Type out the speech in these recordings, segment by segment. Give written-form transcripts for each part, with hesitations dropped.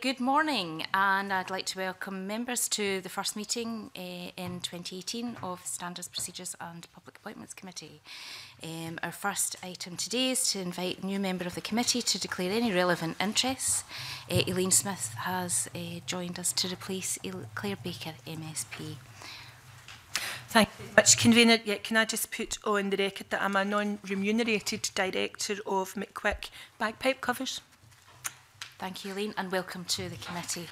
Good morning, and I'd like to welcome members to the first meeting in 2018 of the Standards, Procedures and Public Appointments Committee. Our first item today is to invite a new member of the committee to declare any relevant interests. Elaine Smith has joined us to replace Claire Baker, MSP. Thank you very much, Convener. Yeah, can I just put on the record that I'm a non-remunerated director of McQuick Bagpipe Covers? Thank you, Elaine, and welcome to the committee.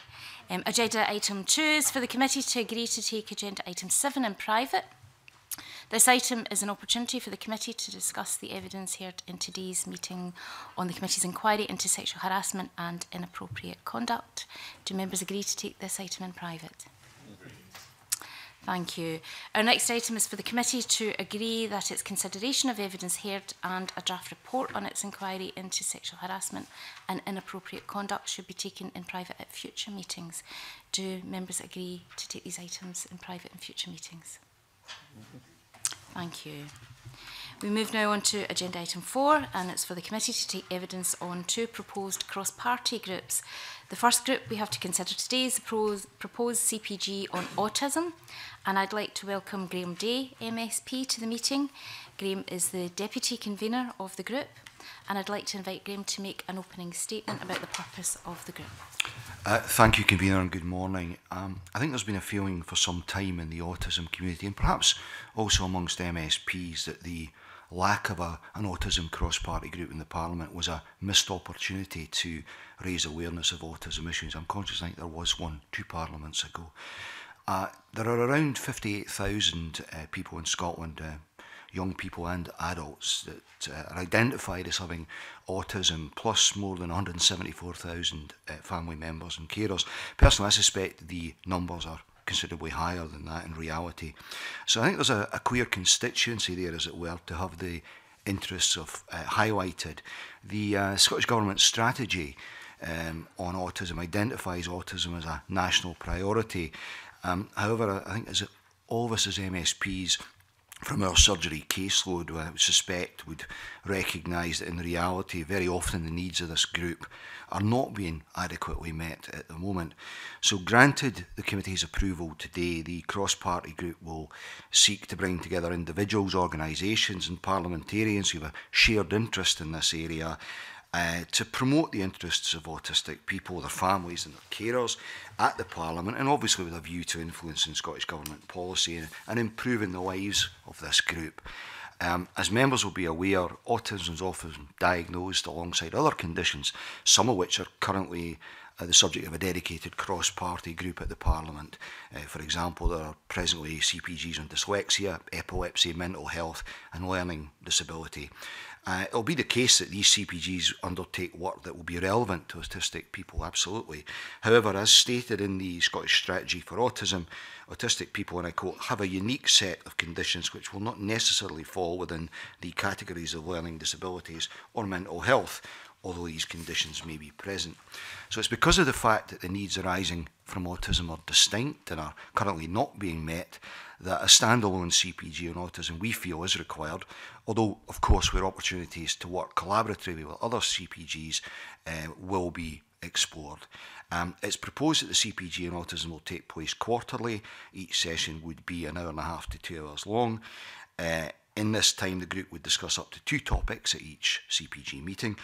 Agenda item 2 is for the committee to agree to take agenda item 7 in private. This item is an opportunity for the committee to discuss the evidence heard in today's meeting on the committee's inquiry into sexual harassment and inappropriate conduct. Do members agree to take this item in private? Thank you. Our next item is for the committee to agree that its consideration of evidence heard and a draft report on its inquiry into sexual harassment and inappropriate conduct should be taken in private at future meetings. Do members agree to take these items in private in future meetings? Thank you. We move now on to agenda item 4, and it's for the committee to take evidence on 2 proposed cross-party groups. The first group we have to consider today is the proposed CPG on autism, and I'd like to welcome Graeme Dey, MSP, to the meeting. Graeme is the deputy convener of the group, and I'd like to invite Graeme to make an opening statement about the purpose of the group. Thank you, convener, and good morning. I think there's been a feeling for some time in the autism community, and perhaps also amongst MSPs, that the lack of an autism cross-party group in the Parliament was a missed opportunity to raise awareness of autism issues. I'm conscious I think there was one 2 Parliaments ago. There are around 58,000 people in Scotland, young people and adults, that are identified as having autism, plus more than 174,000 family members and carers. Personally, I suspect the numbers are considerably higher than that in reality. So I think there's a queer constituency there, as it were, to have the interests of highlighted. The Scottish Government strategy on autism identifies autism as a national priority. However, I think as all of us as MSPs from our surgery caseload, I suspect, would recognise that in reality very often the needs of this group are not being adequately met at the moment. So granted the committee's approval today, the cross-party group will seek to bring together individuals, organisations and parliamentarians who have a shared interest in this area to promote the interests of autistic people, their families and their carers at the Parliament, and obviously with a view to influencing Scottish Government policy and improving the lives of this group. As members will be aware, autism is often diagnosed alongside other conditions, some of which are currently the subject of a dedicated cross-party group at the Parliament. For example, there are presently CPGs on dyslexia, epilepsy, mental health and learning disability. It'll be the case that these CPGs undertake work that will be relevant to autistic people, absolutely. However, as stated in the Scottish Strategy for Autism, autistic people, and I quote, have a unique set of conditions which will not necessarily fall within the categories of learning disabilities or mental health, although these conditions may be present. So it's because of the fact that the needs arising from autism are distinct and are currently not being met that a standalone CPG on autism we feel is required, although of course where opportunities to work collaboratively with other CPGs will be explored. It's proposed that the CPG on autism will take place quarterly. Each session would be an hour and a half to 2 hours long. In this time the group would discuss up to 2 topics at each CPG meeting.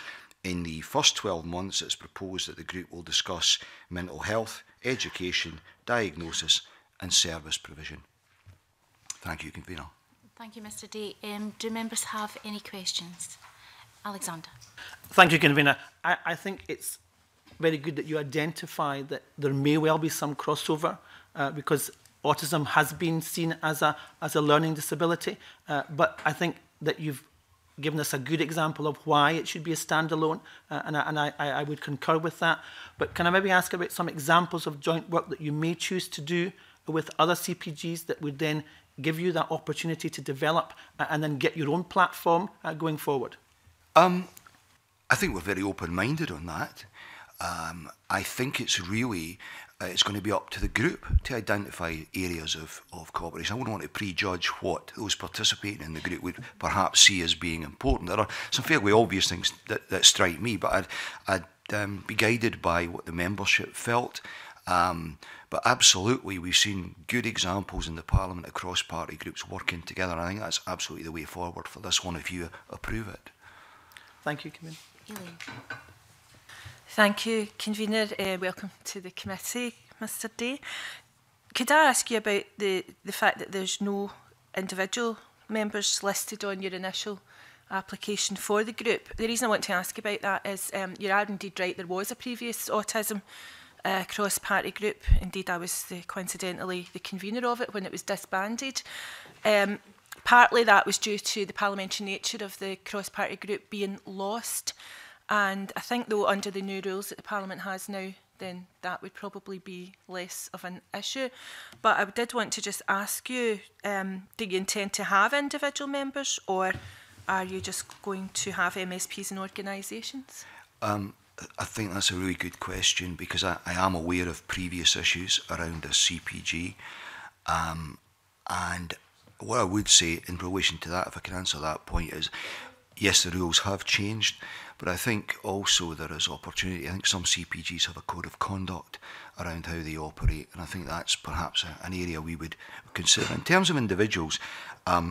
In the first 12 months, it's proposed that the group will discuss mental health, education, diagnosis and service provision. Thank you, convener. Thank you, Mr Dey. Do members have any questions? Alexander. Thank you, convener. I think it's very good that you identify that there may well be some crossover because autism has been seen as a learning disability, but I think that you've given us a good example of why it should be a standalone, and I would concur with that. But can I maybe ask about some examples of joint work that you may choose to do with other CPGs that would then give you that opportunity to develop and then get your own platform going forward? I think we're very open-minded on that. I think it's really it's going to be up to the group to identify areas of cooperation. I wouldn't want to prejudge what those participating in the group would perhaps see as being important. There are some fairly obvious things that, strike me, but I'd be guided by what the membership felt. But absolutely, we've seen good examples in the Parliament of cross-party groups working together, and I think that's absolutely the way forward for this one, if you approve it. Thank you, Convener. Elaine. Thank you, Convener. Welcome to the committee, Mr Dey. Could I ask you about the fact that there's no individual members listed on your initial application for the group? The reason I want to ask about that is you are indeed right, there was a previous autism cross-party group. Indeed, I was coincidentally the convener of it when it was disbanded. Partly that was due to the parliamentary nature of the cross-party group being lost. And I think, though, under the new rules that the Parliament has now, then that would probably be less of an issue. But I did want to just ask you, do you intend to have individual members, or are you just going to have MSPs and organisations? I think that's a really good question, because I am aware of previous issues around a CPG, and what I would say in relation to that, if I can answer that point, is yes, the rules have changed, but I think also there is opportunity. I think some CPGs have a code of conduct around how they operate, and I think that's perhaps an area we would consider. In terms of individuals, I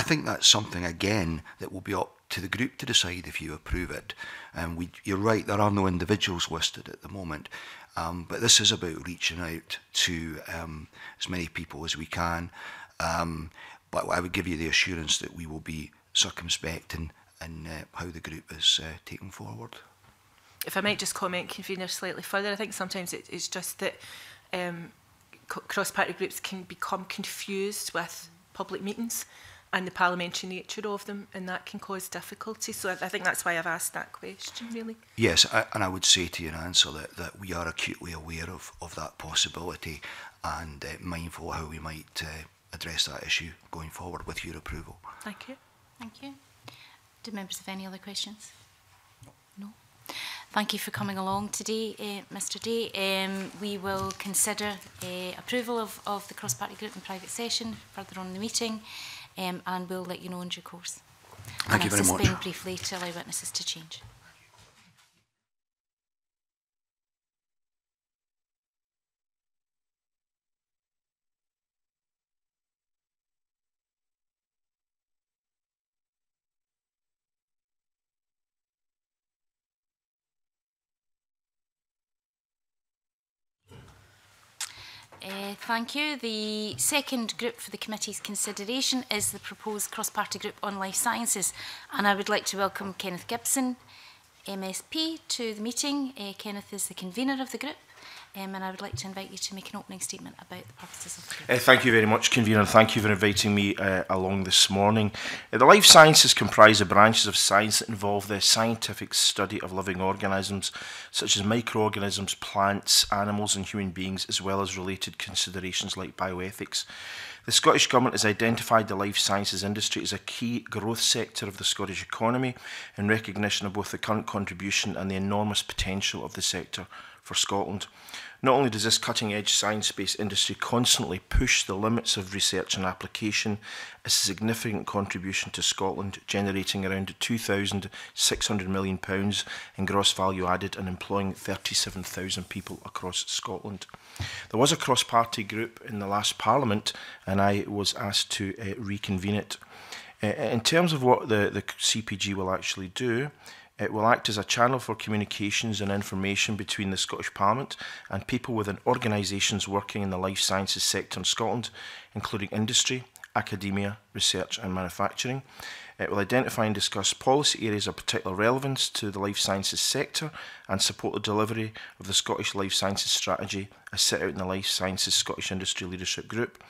think that's something, again, that will be up to the group to decide if you approve it. And you're right, there are no individuals listed at the moment, but this is about reaching out to as many people as we can. But I would give you the assurance that we will be circumspect in how the group is taken forward. If I might just comment, Convener, slightly further, I think sometimes it's just that cross-party groups can become confused with public meetings and the parliamentary nature of them, and that can cause difficulties. So I think that's why I've asked that question, really. Yes, and I would say to your answer that we are acutely aware of that possibility, and mindful how we might address that issue going forward with your approval. Thank you. Thank you. Do members have any other questions? No. Thank you for coming along today, Mr Dey. We will consider approval of the cross-party group in private session further on in the meeting. And we'll let you know in due course. Thank you very much. And suspend briefly to allow witnesses to change. Thank you. The second group for the committee's consideration is the proposed cross-party group on life sciences, and I would like to welcome Kenneth Gibson, MSP, to the meeting. Kenneth is the convener of the group, and I would like to invite you to make an opening statement about the purposes of the group. Thank you very much, Convener, and thank you for inviting me along this morning. The life sciences comprise the branches of science that involve the scientific study of living organisms, such as microorganisms, plants, animals and human beings, as well as related considerations like bioethics. The Scottish Government has identified the life sciences industry as a key growth sector of the Scottish economy, in recognition of both the current contribution and the enormous potential of the sector for Scotland. Not only does this cutting-edge science-based industry constantly push the limits of research and application, it's a significant contribution to Scotland, generating around £2,600 million in gross value added and employing 37,000 people across Scotland. There was a cross-party group in the last Parliament, and I was asked to reconvene it. In terms of what the CPG will actually do, it will act as a channel for communications and information between the Scottish Parliament and people within organisations working in the life sciences sector in Scotland, including industry, academia, research and manufacturing. It will identify and discuss policy areas of particular relevance to the life sciences sector and support the delivery of the Scottish Life Sciences Strategy as set out in the Life Sciences Scottish Industry Leadership Group,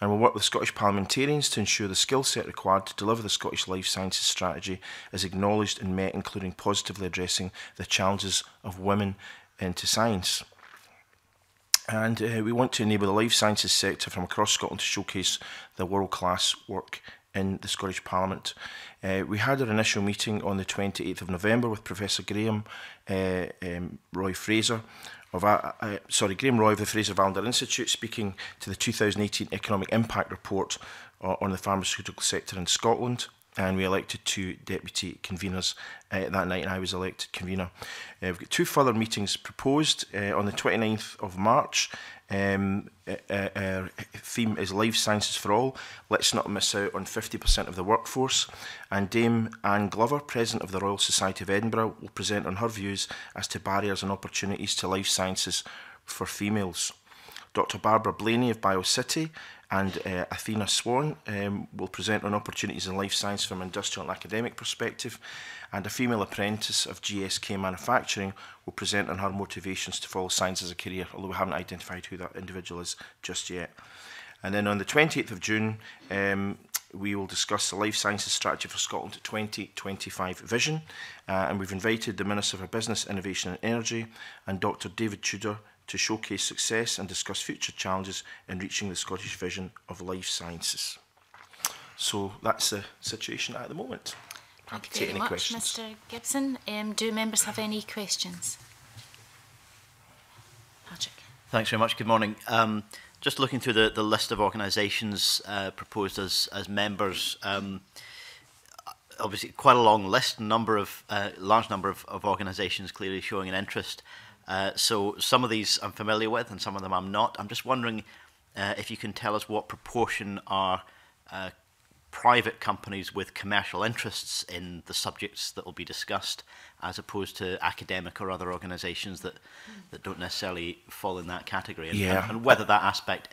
and will work with Scottish parliamentarians to ensure the skill set required to deliver the Scottish Life Sciences Strategy is acknowledged and met, including positively addressing the challenges of women into science. And we want to enable the life sciences sector from across Scotland to showcase the world-class work in the Scottish Parliament. We had our initial meeting on the 28th of November with Professor Graham Roy Fraser of Graham Roy of the Fraser Vallander Institute, speaking to the 2018 Economic Impact Report on the pharmaceutical sector in Scotland. And we elected two deputy conveners that night, and I was elected convener. We've got two further meetings proposed on the 29th of March. Our theme is Life Sciences for All. Let's not miss out on 50% of the workforce. And Dame Anne Glover, President of the Royal Society of Edinburgh, will present on her views as to barriers and opportunities to life sciences for females. Dr. Barbara Blaney of BioCity and Athena Swan will present on opportunities in life science from an industrial and academic perspective, and a female apprentice of GSK manufacturing will present on her motivations to follow science as a career, although we haven't identified who that individual is just yet. And then on the 28th of June, we will discuss the Life Sciences Strategy for Scotland 2025 vision, and we've invited the Minister for Business, Innovation and Energy and Dr. David Tudor to showcase success and discuss future challenges in reaching the Scottish vision of life sciences. So that's the situation at the moment. Happy to take any questions. Thank you very much, Mr. Gibson. Do members have any questions? Patrick. Thanks very much. Good morning. Just looking through the list of organisations proposed as members, obviously quite a long list, large number of organisations clearly showing an interest. So some of these I'm familiar with and some of them I'm not. I'm just wondering if you can tell us what proportion are private companies with commercial interests in the subjects that will be discussed, as opposed to academic or other organisations that don't necessarily fall in that category, and whether that aspect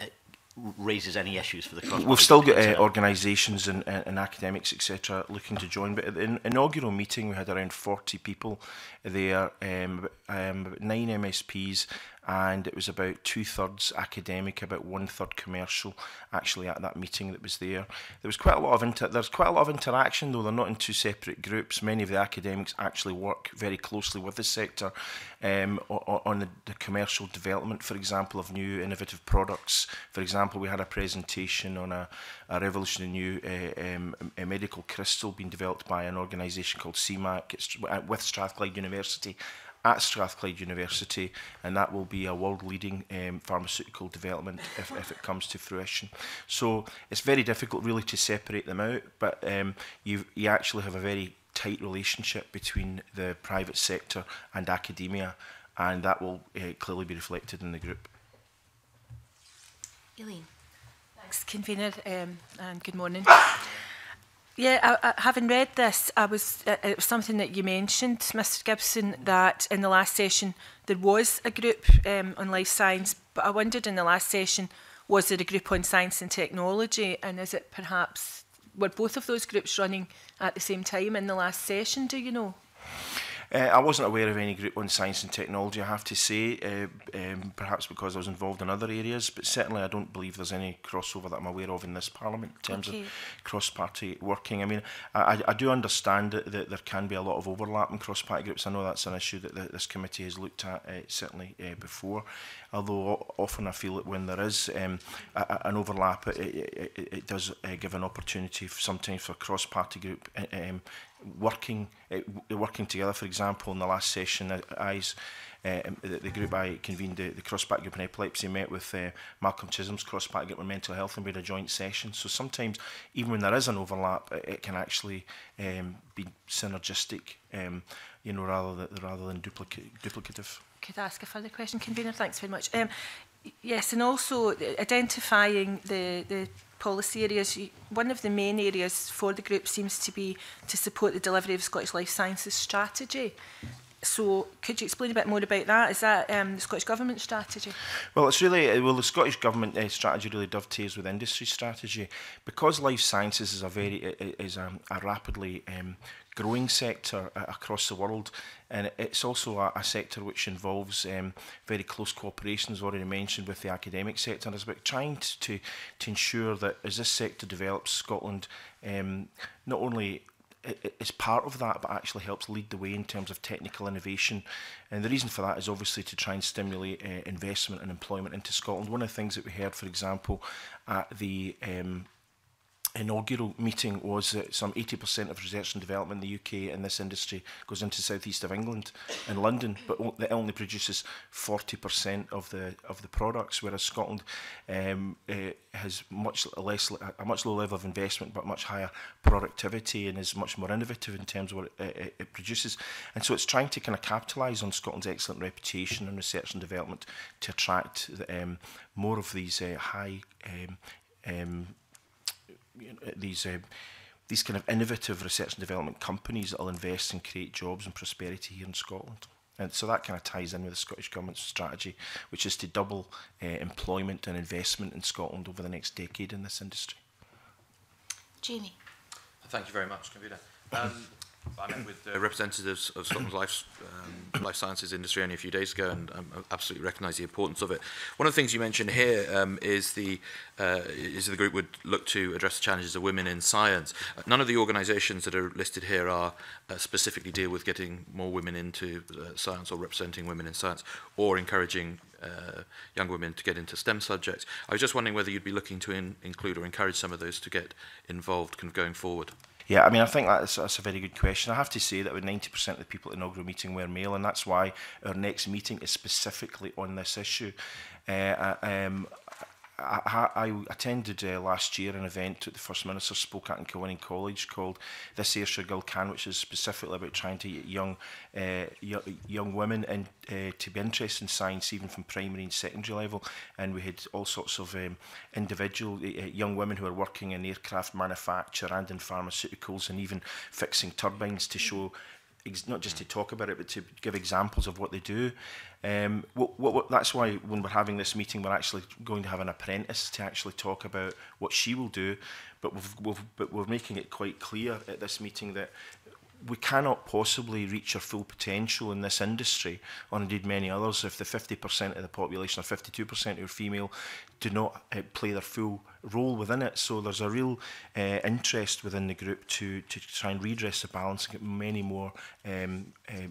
raises any issues for the cross. We've still got organisations and academics, etc., looking to join. But at the inaugural meeting, we had around 40 people there, 9 MSPs, and it was about 2/3 academic, about 1/3 commercial. Actually, at that meeting that was there, there's quite a lot of interaction, though they're not in two separate groups. Many of the academics actually work very closely with the sector on the commercial development, for example, of new innovative products. For example, we had a presentation on a revolutionary new a medical crystal being developed by an organisation called CMAC. It's with Strathclyde University. At Strathclyde University, and that will be a world-leading pharmaceutical development if it comes to fruition. So it's very difficult really to separate them out, but you actually have a very tight relationship between the private sector and academia, and that will clearly be reflected in the group. Elaine. Thanks, convener, and good morning. Yeah, having read this, it was something that you mentioned, Mr. Gibson, that in the last session there was a group on life science, but I wondered in the last session, was there a group on science and technology, and is it perhaps, were both of those groups running at the same time in the last session, do you know? I wasn't aware of any group on science and technology, I have to say, perhaps because I was involved in other areas, but certainly I don't believe there's any crossover that I'm aware of in this Parliament in terms of cross-party working. I mean, I do understand that there can be a lot of overlap in cross-party groups. I know that's an issue that this committee has looked at certainly before, although often I feel that when there is an overlap, it does give an opportunity sometimes for cross-party group working together. For example, in the last session, the group I convened, the cross-party group on epilepsy, met with Malcolm Chisholm's cross-party group on mental health, and we had a joint session. So sometimes, even when there is an overlap, it can actually be synergistic, you know, rather than duplicative. Could I ask a further question, convener? Thanks very much. Yes, and also identifying the policy areas. One of the main areas for the group seems to be to support the delivery of Scottish Life Sciences Strategy. So could you explain a bit more about that? Is that the Scottish Government strategy? Well, it's really, well, the Scottish Government strategy really dovetails with industry strategy. Because life sciences is a rapidly growing sector across the world, and it's also a sector which involves very close cooperation, as already mentioned, with the academic sector, and it's about trying to ensure that as this sector develops, Scotland not only is part of that, but actually helps lead the way in terms of technical innovation. And the reason for that is obviously to try and stimulate investment and employment into Scotland. One of the things that we heard, for example, at the inaugural meeting was that some 80% of research and development in the UK in this industry goes into the southeast of England and London, but that only produces 40% of the products, whereas Scotland has much less, a much lower level of investment but much higher productivity and is much more innovative in terms of what it produces. And so it's trying to kind of capitalise on Scotland's excellent reputation in research and development to attract the, more of these high these kind of innovative research and development companies that will invest and create jobs and prosperity here in Scotland. And so that kind of ties in with the Scottish Government's strategy, which is to double employment and investment in Scotland over the next decade in this industry. Jamie. Thank you very much, Convener. I met with representatives of Scotland's life sciences industry only a few days ago, and I absolutely recognise the importance of it. One of the things you mentioned here is the group would look to address the challenges of women in science. None of the organisations that are listed here are specifically deal with getting more women into science or representing women in science or encouraging young women to get into STEM subjects. I was just wondering whether you'd be looking to include or encourage some of those to get involved kind of going forward. Yeah, I mean, I think that's a very good question. I have to say that with 90% of the people at the inaugural meeting were male, and that's why our next meeting is specifically on this issue. I attended last year an event that the First Minister spoke at in Kilwinning College called This Ayrshire Girl Can, which is specifically about trying to get young women to be interested in science even from primary and secondary level. And we had all sorts of individual young women who are working in aircraft manufacture and in pharmaceuticals and even fixing turbines to show not just to talk about it, but to give examples of what they do. That's why when we're having this meeting, we're actually going to have an apprentice to actually talk about what she will do. But we're making it quite clear at this meeting that we cannot possibly reach our full potential in this industry, or indeed many others, if the 50% of the population, or 52% who are female, do not play their full role within it. So there's a real interest within the group to try and redress the balance and get many more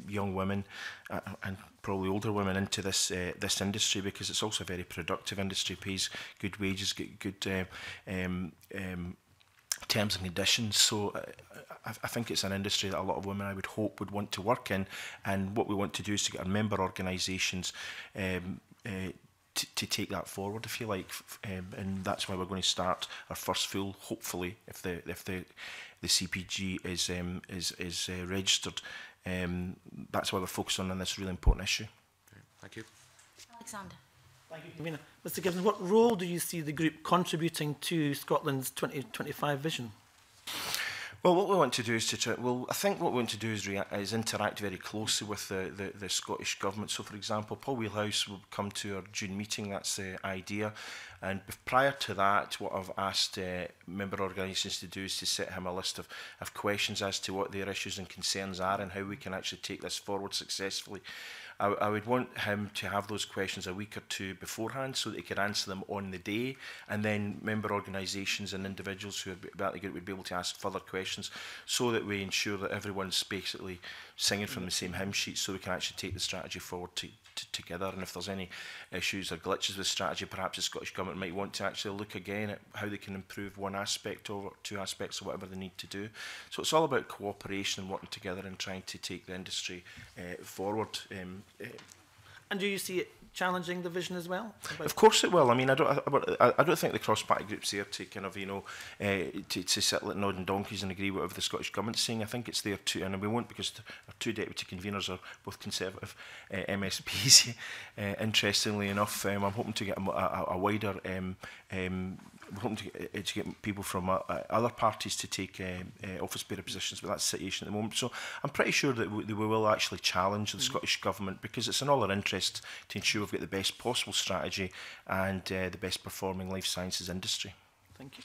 young women and probably older women into this this industry, because it's also a very productive industry, pays good wages, get good terms and conditions. So I think it's an industry that a lot of women, I would hope, would want to work in. And what we want to do is to get our member organisations to take that forward, if you like, and that's why we're going to start our first full, hopefully, if the CPG is registered. That's why we're focused on this really important issue. Thank you. Alexander. Thank you, Convener. Mr. Gibson, what role do you see the group contributing to Scotland's 2025 vision? Well, what we want to do is to try, well, I think what we want to do is interact very closely with the Scottish Government. So, for example, Paul Wheelhouse will come to our June meeting, that's the idea. And prior to that, what I've asked member organisations to do is to set him a list of questions as to what their issues and concerns are and how we can actually take this forward successfully. I would want him to have those questions a week or two beforehand so that he could answer them on the day, and then member organisations and individuals who are about the group would be able to ask further questions so that we ensure that everyone's basically singing from the same hymn sheet, so we can actually take the strategy forward together. And if there's any issues or glitches with strategy, perhaps the Scottish Government might want to actually look again at how they can improve one aspect or two aspects or whatever they need to do. So it's all about cooperation and working together and trying to take the industry forward. And do you see it challenging the vision as well? Of course it will. I mean, I don't think the cross-party group's there to kind of, you know, to sit like nodding donkeys and agree with whatever the Scottish Government's saying. I think it's there too, and we won't, because our two deputy conveners are both Conservative MSPs. Interestingly enough, I'm hoping to get a wider. We're hoping to get people from other parties to take office bearer positions, but that's the situation at the moment. So I'm pretty sure that we will actually challenge the Scottish Government, because it's in all our interest to ensure we've got the best possible strategy and the best performing life sciences industry. Thank you.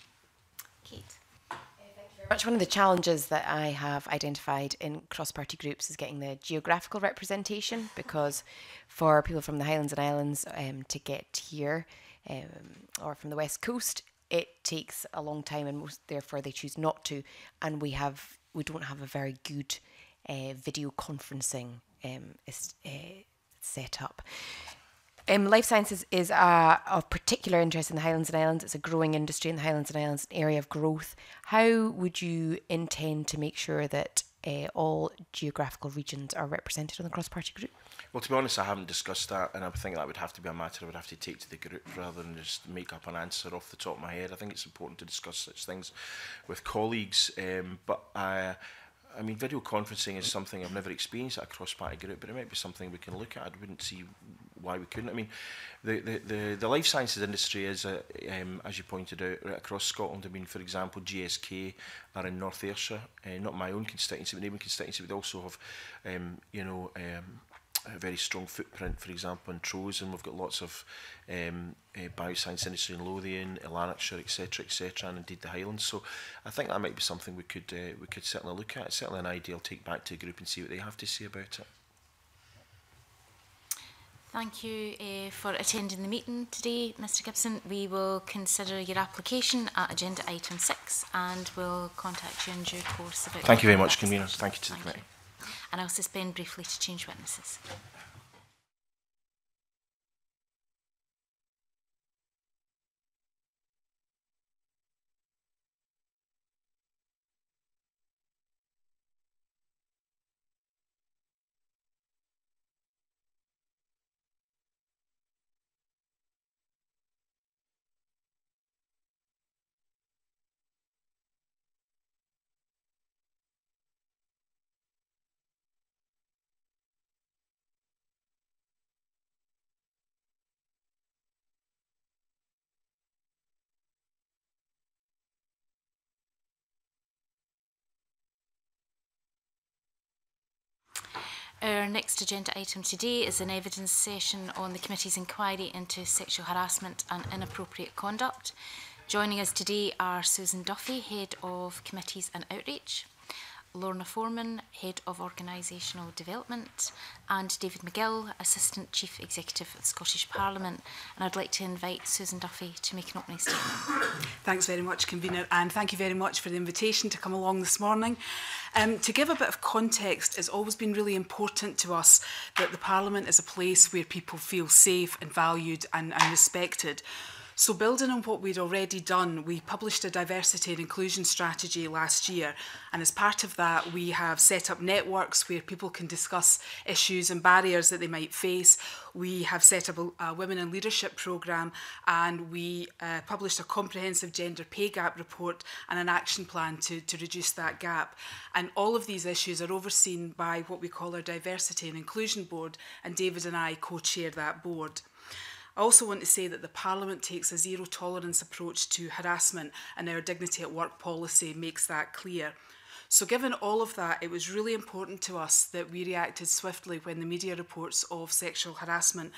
Kate. Thank you very much. One of the challenges that I have identified in cross-party groups is getting the geographical representation, because for people from the Highlands and Islands to get here or from the West Coast, it takes a long time, and most therefore they choose not to. And we don't have a very good video conferencing set up. Life sciences is of particular interest in the Highlands and Islands. It's a growing industry in the Highlands and Islands, an area of growth. How would you intend to make sure that all geographical regions are represented on the cross-party group? Well, to be honest, I haven't discussed that, and I think that would have to be a matter I would have to take to the group rather than just make up an answer off the top of my head. I think it's important to discuss such things with colleagues, but I mean, video conferencing is something I've never experienced at a cross-party group, but it might be something we can look at. I wouldn't see why we couldn't. I mean, the life sciences industry is, as you pointed out, right across Scotland. I mean, for example, GSK are in North Ayrshire, not my own constituency, but neighbouring constituency. Would also have, a very strong footprint, for example, in Trowes, and we've got lots of bioscience industry in Lothian, Lanarkshire, etc., and indeed the Highlands. So I think that might be something we could certainly look at. It's certainly an idea I'll take back to a group and see what they have to say about it. Thank you for attending the meeting today, Mr Gibson. We will consider your application at agenda item 6 and we'll contact you in due course about... Thank you very much, Convener. Thank you to the committee. And I'll suspend briefly to change witnesses. Our next agenda item today is an evidence session on the committee's inquiry into sexual harassment and inappropriate conduct. Joining us today are Susan Duffy, Head of Committees and Outreach, Lorna Foreman, Head of Organisational Development, and David McGill, Assistant Chief Executive of Scottish Parliament. And I'd like to invite Susan Duffy to make an opening statement. Thanks very much, Convener, and thank you very much for the invitation to come along this morning. To give a bit of context, it's always been really important to us that the Parliament is a place where people feel safe and valued and respected. So building on what we'd already done, we published a diversity and inclusion strategy last year, and as part of that we have set up networks where people can discuss issues and barriers that they might face. We have set up a Women in Leadership programme, and we published a comprehensive gender pay gap report and an action plan to reduce that gap. And all of these issues are overseen by what we call our Diversity and Inclusion Board, and David and I co-chair that board. I also want to say that the Parliament takes a zero tolerance approach to harassment, and our Dignity at Work policy makes that clear. So given all of that, it was really important to us that we reacted swiftly when the media reports of sexual harassment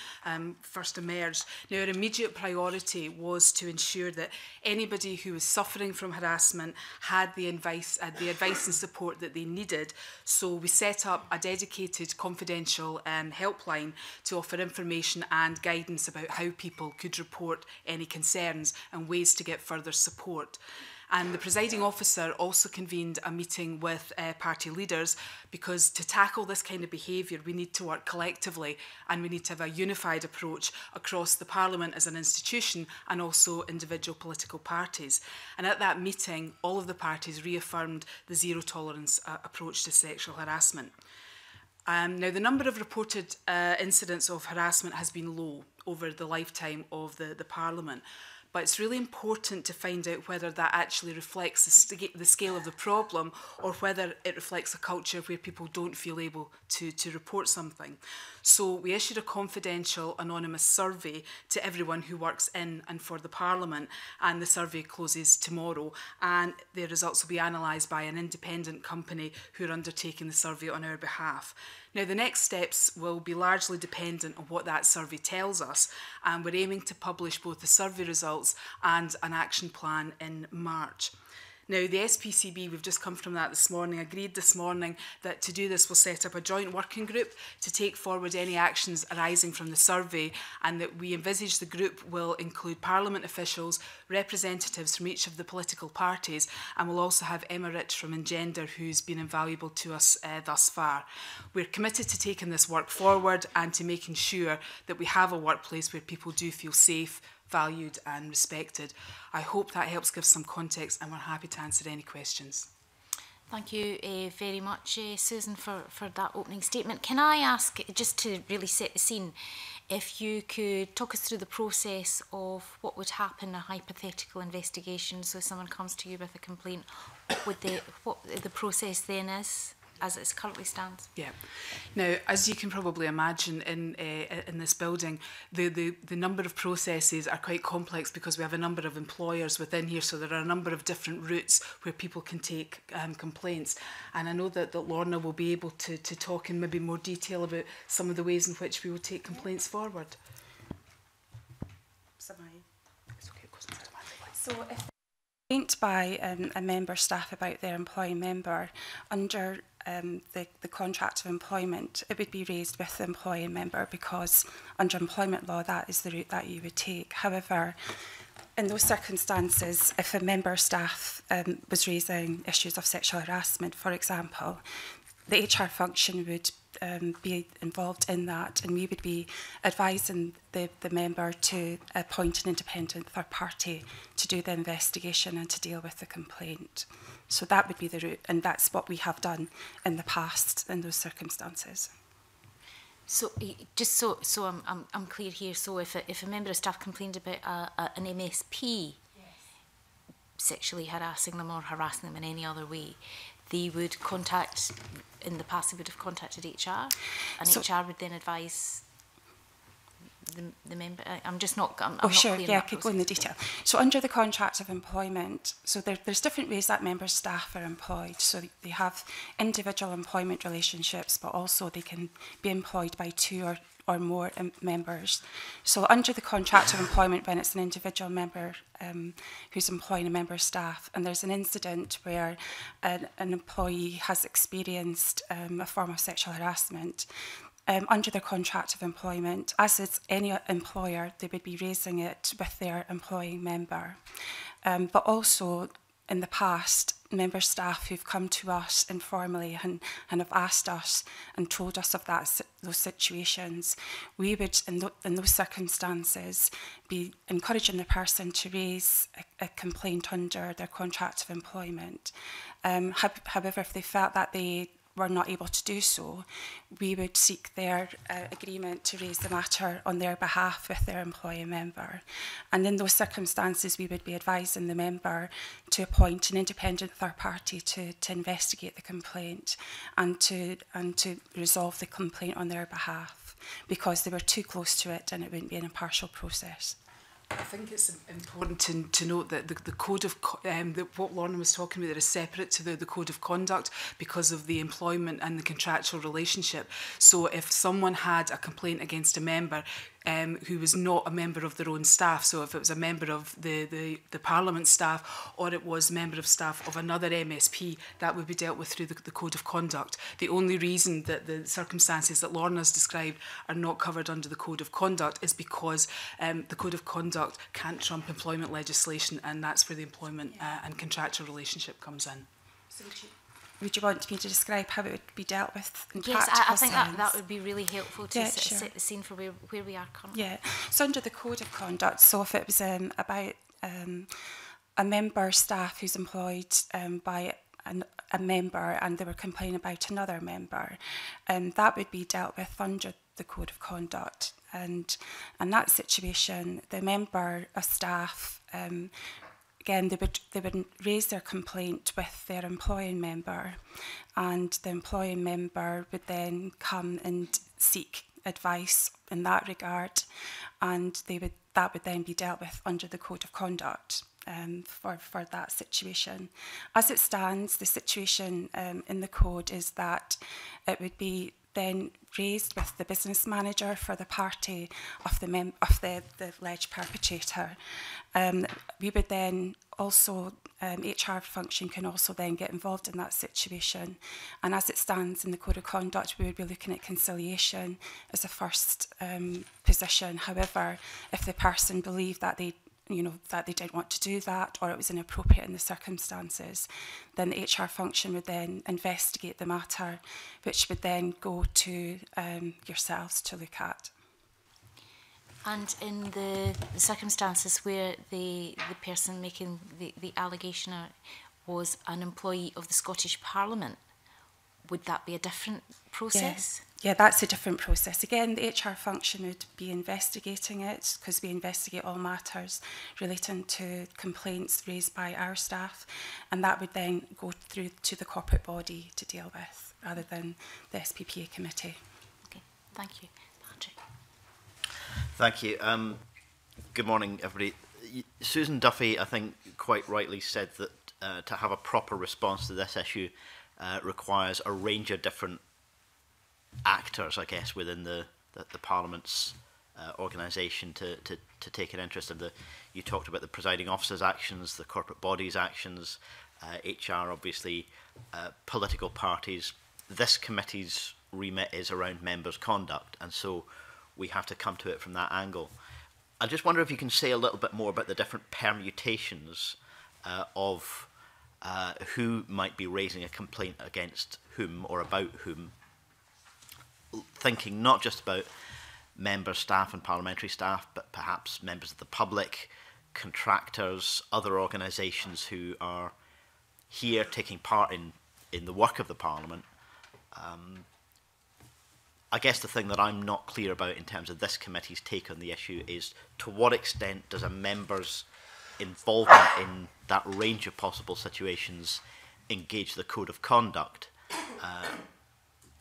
first emerged. Now, our immediate priority was to ensure that anybody who was suffering from harassment had the advice and support that they needed. So we set up a dedicated confidential helpline to offer information and guidance about how people could report any concerns and ways to get further support. And the presiding officer also convened a meeting with party leaders, because to tackle this kind of behaviour we need to work collectively, and we need to have a unified approach across the Parliament as an institution and also individual political parties. And at that meeting all of the parties reaffirmed the zero tolerance approach to sexual harassment. Now, the number of reported incidents of harassment has been low over the lifetime of the Parliament. But it's really important to find out whether that actually reflects the scale of the problem, or whether it reflects a culture where people don't feel able to report something. So we issued a confidential anonymous survey to everyone who works in and for the Parliament, and the survey closes tomorrow, and the results will be analysed by an independent company who are undertaking the survey on our behalf. Now, the next steps will be largely dependent on what that survey tells us, and we're aiming to publish both the survey results and an action plan in March. Now, the SPCB, we've just come from that this morning, agreed this morning that to do this we'll set up a joint working group to take forward any actions arising from the survey, and that we envisage the group will include Parliament officials, representatives from each of the political parties, and we'll also have Emma Rich from Engender, who's been invaluable to us thus far. We're committed to taking this work forward and to making sure that we have a workplace where people do feel safe, valued and respected. I hope that helps give some context, and we're happy to answer any questions. Thank you very much, Susan, for that opening statement. Can I ask, just to really set the scene, if you could talk us through the process of what would happen in a hypothetical investigation? So if someone comes to you with a complaint, what the process then is, as it currently stands? Yeah. Now, as you can probably imagine, in this building, the number of processes are quite complex because we have a number of employers within here, so there are a number of different routes where people can take complaints. And I know that Lorna will be able to talk in maybe more detail about some of the ways in which we will take complaints forward. So if a complaint by a member staff about their employee member under the contract of employment, it would be raised with the employee member, because under employment law that is the route that you would take. However, in those circumstances, if a member staff was raising issues of sexual harassment, for example, the HR function would be involved in that, and we would be advising the member to appoint an independent third party to do the investigation and to deal with the complaint. So that would be the route, and that's what we have done in the past in those circumstances. So just so I'm clear here, so if a member of staff complained about an MSP, yes, sexually harassing them or harassing them in any other way, they would contact, in the past they would have contacted HR, and so HR would then advise the member. I'm just not, I'm not sure, clear. Yeah, I could go in the detail. So under the contract of employment, so there's different ways that member staff are employed. So they have individual employment relationships, but also they can be employed by two or more members. So under the contract of employment, when it's an individual member who's employing a member staff, and there's an incident where an employee has experienced a form of sexual harassment, under their contract of employment, as is any employer, they would be raising it with their employing member. But also, in the past, member staff who've come to us informally and have asked us and told us of those situations, we would, in those circumstances, be encouraging the person to raise a complaint under their contract of employment. However, if they felt that they were not able to do so, we would seek their agreement to raise the matter on their behalf with their employee member. And in those circumstances, we would be advising the member to appoint an independent third party to investigate the complaint and to resolve the complaint on their behalf, because they were too close to it and it wouldn't be an impartial process. I think it's important to note that the code of what Lorna was talking about is separate to the code of conduct because of the employment and the contractual relationship. So if someone had a complaint against a member who was not a member of their own staff, so if it was a member of the Parliament staff or it was a member of staff of another MSP, that would be dealt with through the Code of Conduct. The only reason that the circumstances that Lorna's described are not covered under the Code of Conduct is because the Code of Conduct can't trump employment legislation, and that's where the employment and contractual relationship comes in. So would you want me to describe how it would be dealt with in practical sense? Yes, I think that would be really helpful to set the scene for where we are currently. Yeah, so under the Code of Conduct, so if it was about a member staff who's employed by a member and they were complaining about another member, that would be dealt with under the Code of Conduct. And in that situation, the member of staff, again, they would raise their complaint with their employing member, and the employing member would then come and seek advice in that regard, and that would then be dealt with under the Code of Conduct for that situation. As it stands, the situation in the code is that it would be then raised with the business manager for the party of the alleged perpetrator. We would then also, HR function can also then get involved in that situation. And as it stands in the Code of Conduct, we would be looking at conciliation as a first position. However, if the person believed that they didn't want to do that, or it was inappropriate in the circumstances, then the HR function would then investigate the matter, which would then go to yourselves to look at. And in the circumstances where the person making the allegation was an employee of the Scottish Parliament, would that be a different process? Yeah. Yeah, that's a different process. Again, the HR function would be investigating it, because we investigate all matters relating to complaints raised by our staff, and that would then go through to the corporate body to deal with, rather than the SPPA committee. Okay, thank you. Patrick. Thank you. Good morning, everybody. Susan Duffy, I think, quite rightly said that to have a proper response to this issue requires a range of different actors, I guess, within the Parliament's organisation to take an interest in. You talked about the presiding officer's actions, the corporate body's actions, HR, obviously, political parties. This committee's remit is around members' conduct, and so we have to come to it from that angle. I just wonder if you can say a little bit more about the different permutations of who might be raising a complaint against whom or about whom, thinking not just about members, staff and parliamentary staff, but perhaps members of the public, contractors, other organisations who are here taking part in the work of the Parliament. I guess the thing that I'm not clear about in terms of this committee's take on the issue is to what extent does a member's involvement in that range of possible situations engage the code of conduct,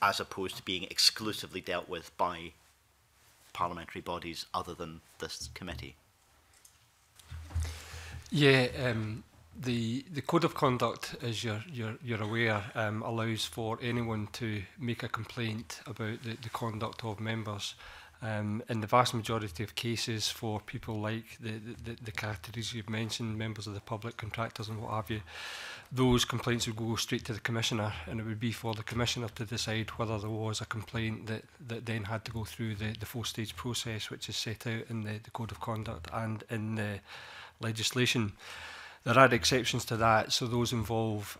as opposed to being exclusively dealt with by parliamentary bodies other than this committee? Yeah, the Code of Conduct, as you're aware, allows for anyone to make a complaint about the conduct of members. In the vast majority of cases, for people like the categories you've mentioned, members of the public, contractors and what have you, those complaints would go straight to the Commissioner, and it would be for the Commissioner to decide whether there was a complaint that then had to go through the four-stage process, which is set out in the Code of Conduct and in the legislation. There are exceptions to that, so those involve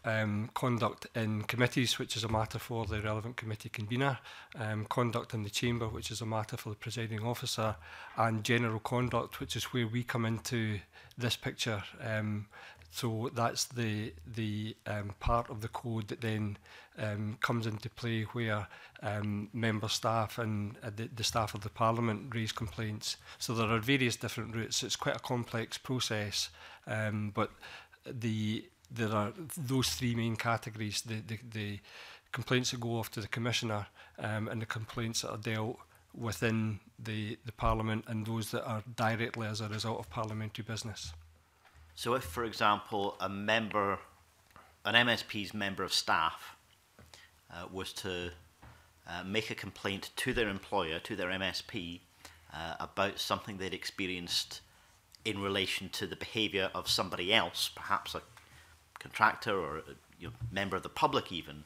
conduct in committees, which is a matter for the relevant committee convener, conduct in the chamber, which is a matter for the presiding officer, and general conduct, which is where we come into this picture. So that's the part of the code that then comes into play where member staff and the staff of the Parliament raise complaints. So there are various different routes. It's quite a complex process, but there are those three main categories: the complaints that go off to the Commissioner, and the complaints that are dealt within the Parliament, and those that are directly as a result of parliamentary business. So if, for example, a member, an MSP's member of staff was to make a complaint to their employer, to their MSP, about something they'd experienced in relation to the behaviour of somebody else, perhaps a contractor or a member of the public even,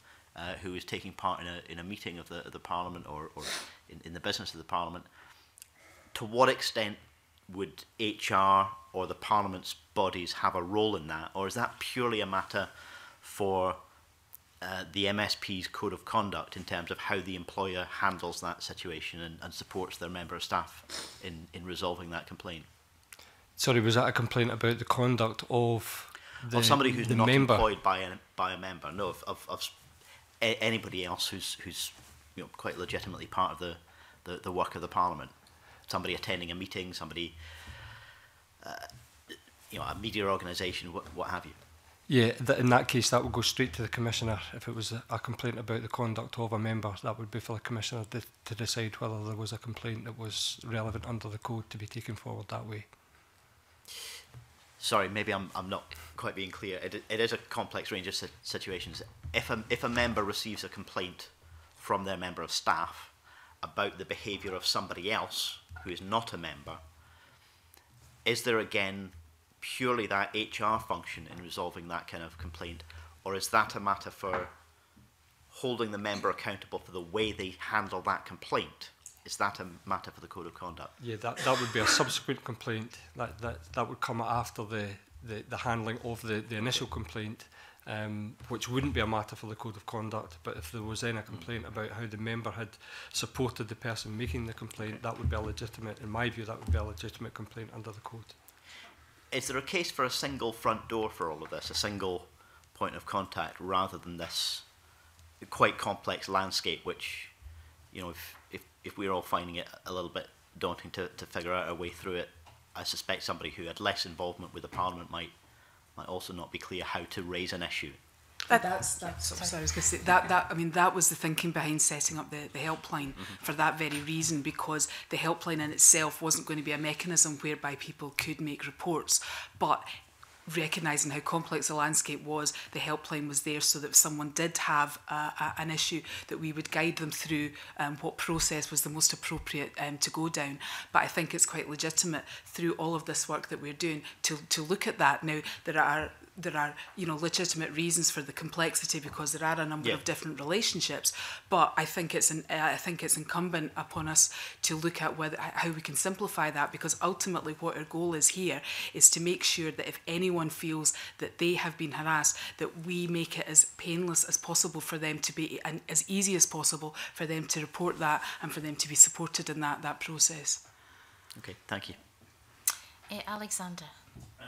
who is taking part in a meeting of the Parliament or in the business of the Parliament, to what extent would HR or the Parliament's bodies have a role in that, or is that purely a matter for the MSP's code of conduct in terms of how the employer handles that situation and supports their member of staff in resolving that complaint? Sorry, was that a complaint about the conduct of the somebody who's not member? Employed by a member? No, of anybody else who's quite legitimately part of the work of the Parliament. Somebody attending a meeting, somebody, a media organisation, what have you. Yeah, in that case, that would go straight to the Commissioner. If it was a complaint about the conduct of a member, that would be for the Commissioner to decide whether there was a complaint that was relevant under the code to be taken forward that way. Sorry, maybe I'm not quite being clear. It is a complex range of situations. If a member receives a complaint from their member of staff about the behaviour of somebody else who is not a member, is there again purely that HR function in resolving that kind of complaint, or is that a matter for holding the member accountable for the way they handle that complaint? Is that a matter for the code of conduct? Yeah, that would be a subsequent complaint. That would come after the handling of the initial complaint, which wouldn't be a matter for the code of conduct. But if there was then a complaint about how the member had supported the person making the complaint, that would be a legitimate, in my view, that would be a legitimate complaint under the code. Is there a case for a single front door for all of this, a single point of contact, rather than this quite complex landscape, which, you know, if we're all finding it a little bit daunting to figure out our way through it, I suspect somebody who had less involvement with the Parliament might also not be clear how to raise an issue. Sorry, I was going to say that I mean, that was the thinking behind setting up the helpline for that very reason, because the helpline in itself wasn't going to be a mechanism whereby people could make reports, but recognising how complex the landscape was, the helpline was there so that if someone did have an issue, that we would guide them through what process was the most appropriate to go down. But I think it's quite legitimate through all of this work that we're doing to look at that. Now, there are you know, legitimate reasons for the complexity, because there are a number of different relationships, but I think it's incumbent upon us to look at how we can simplify that, because ultimately what our goal is here is to make sure that if anyone feels that they have been harassed, that we make it as painless as possible for them to be, and as easy as possible for them to report that and for them to be supported in that process. Okay, thank you. Alexander.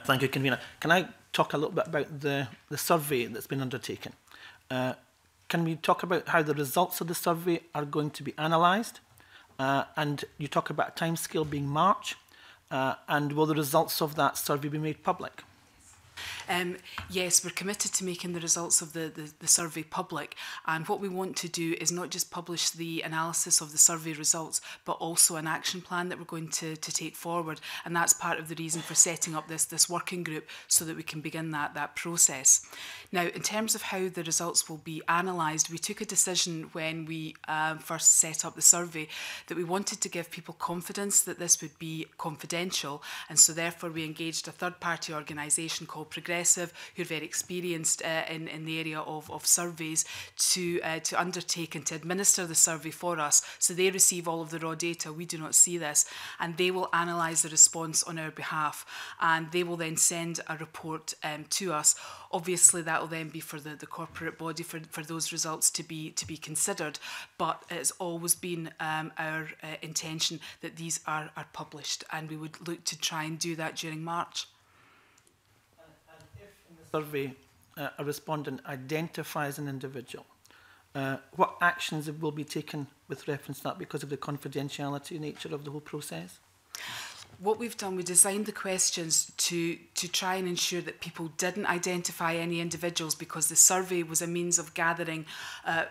Thank you, Convener. Can I talk a little bit about the survey that's been undertaken? Can we talk about how the results of the survey are going to be analysed? And you talk about a timescale being March. And will the results of that survey be made public? Yes, we're committed to making the results of the survey public, and what we want to do is not just publish the analysis of the survey results, but also an action plan that we're going to take forward, and that's part of the reason for setting up this working group, so that we can begin that process. Now, in terms of how the results will be analysed, we took a decision when we first set up the survey that we wanted to give people confidence that this would be confidential, and so therefore we engaged a third-party organisation called Progressive, who are very experienced in the area of surveys, to undertake and to administer the survey for us. So they receive all of the raw data, we do not see this, and they will analyse the response on our behalf, and they will then send a report to us. Obviously, that will then be for the corporate body for those results to be considered, but it's always been our intention that these are published, and we would look to try and do that during March. Survey, a respondent identifies an individual. What actions will be taken with reference to that, because of the confidentiality nature of the whole process? What we've done, we designed the questions to try and ensure that people didn't identify any individuals, because the survey was a means of gathering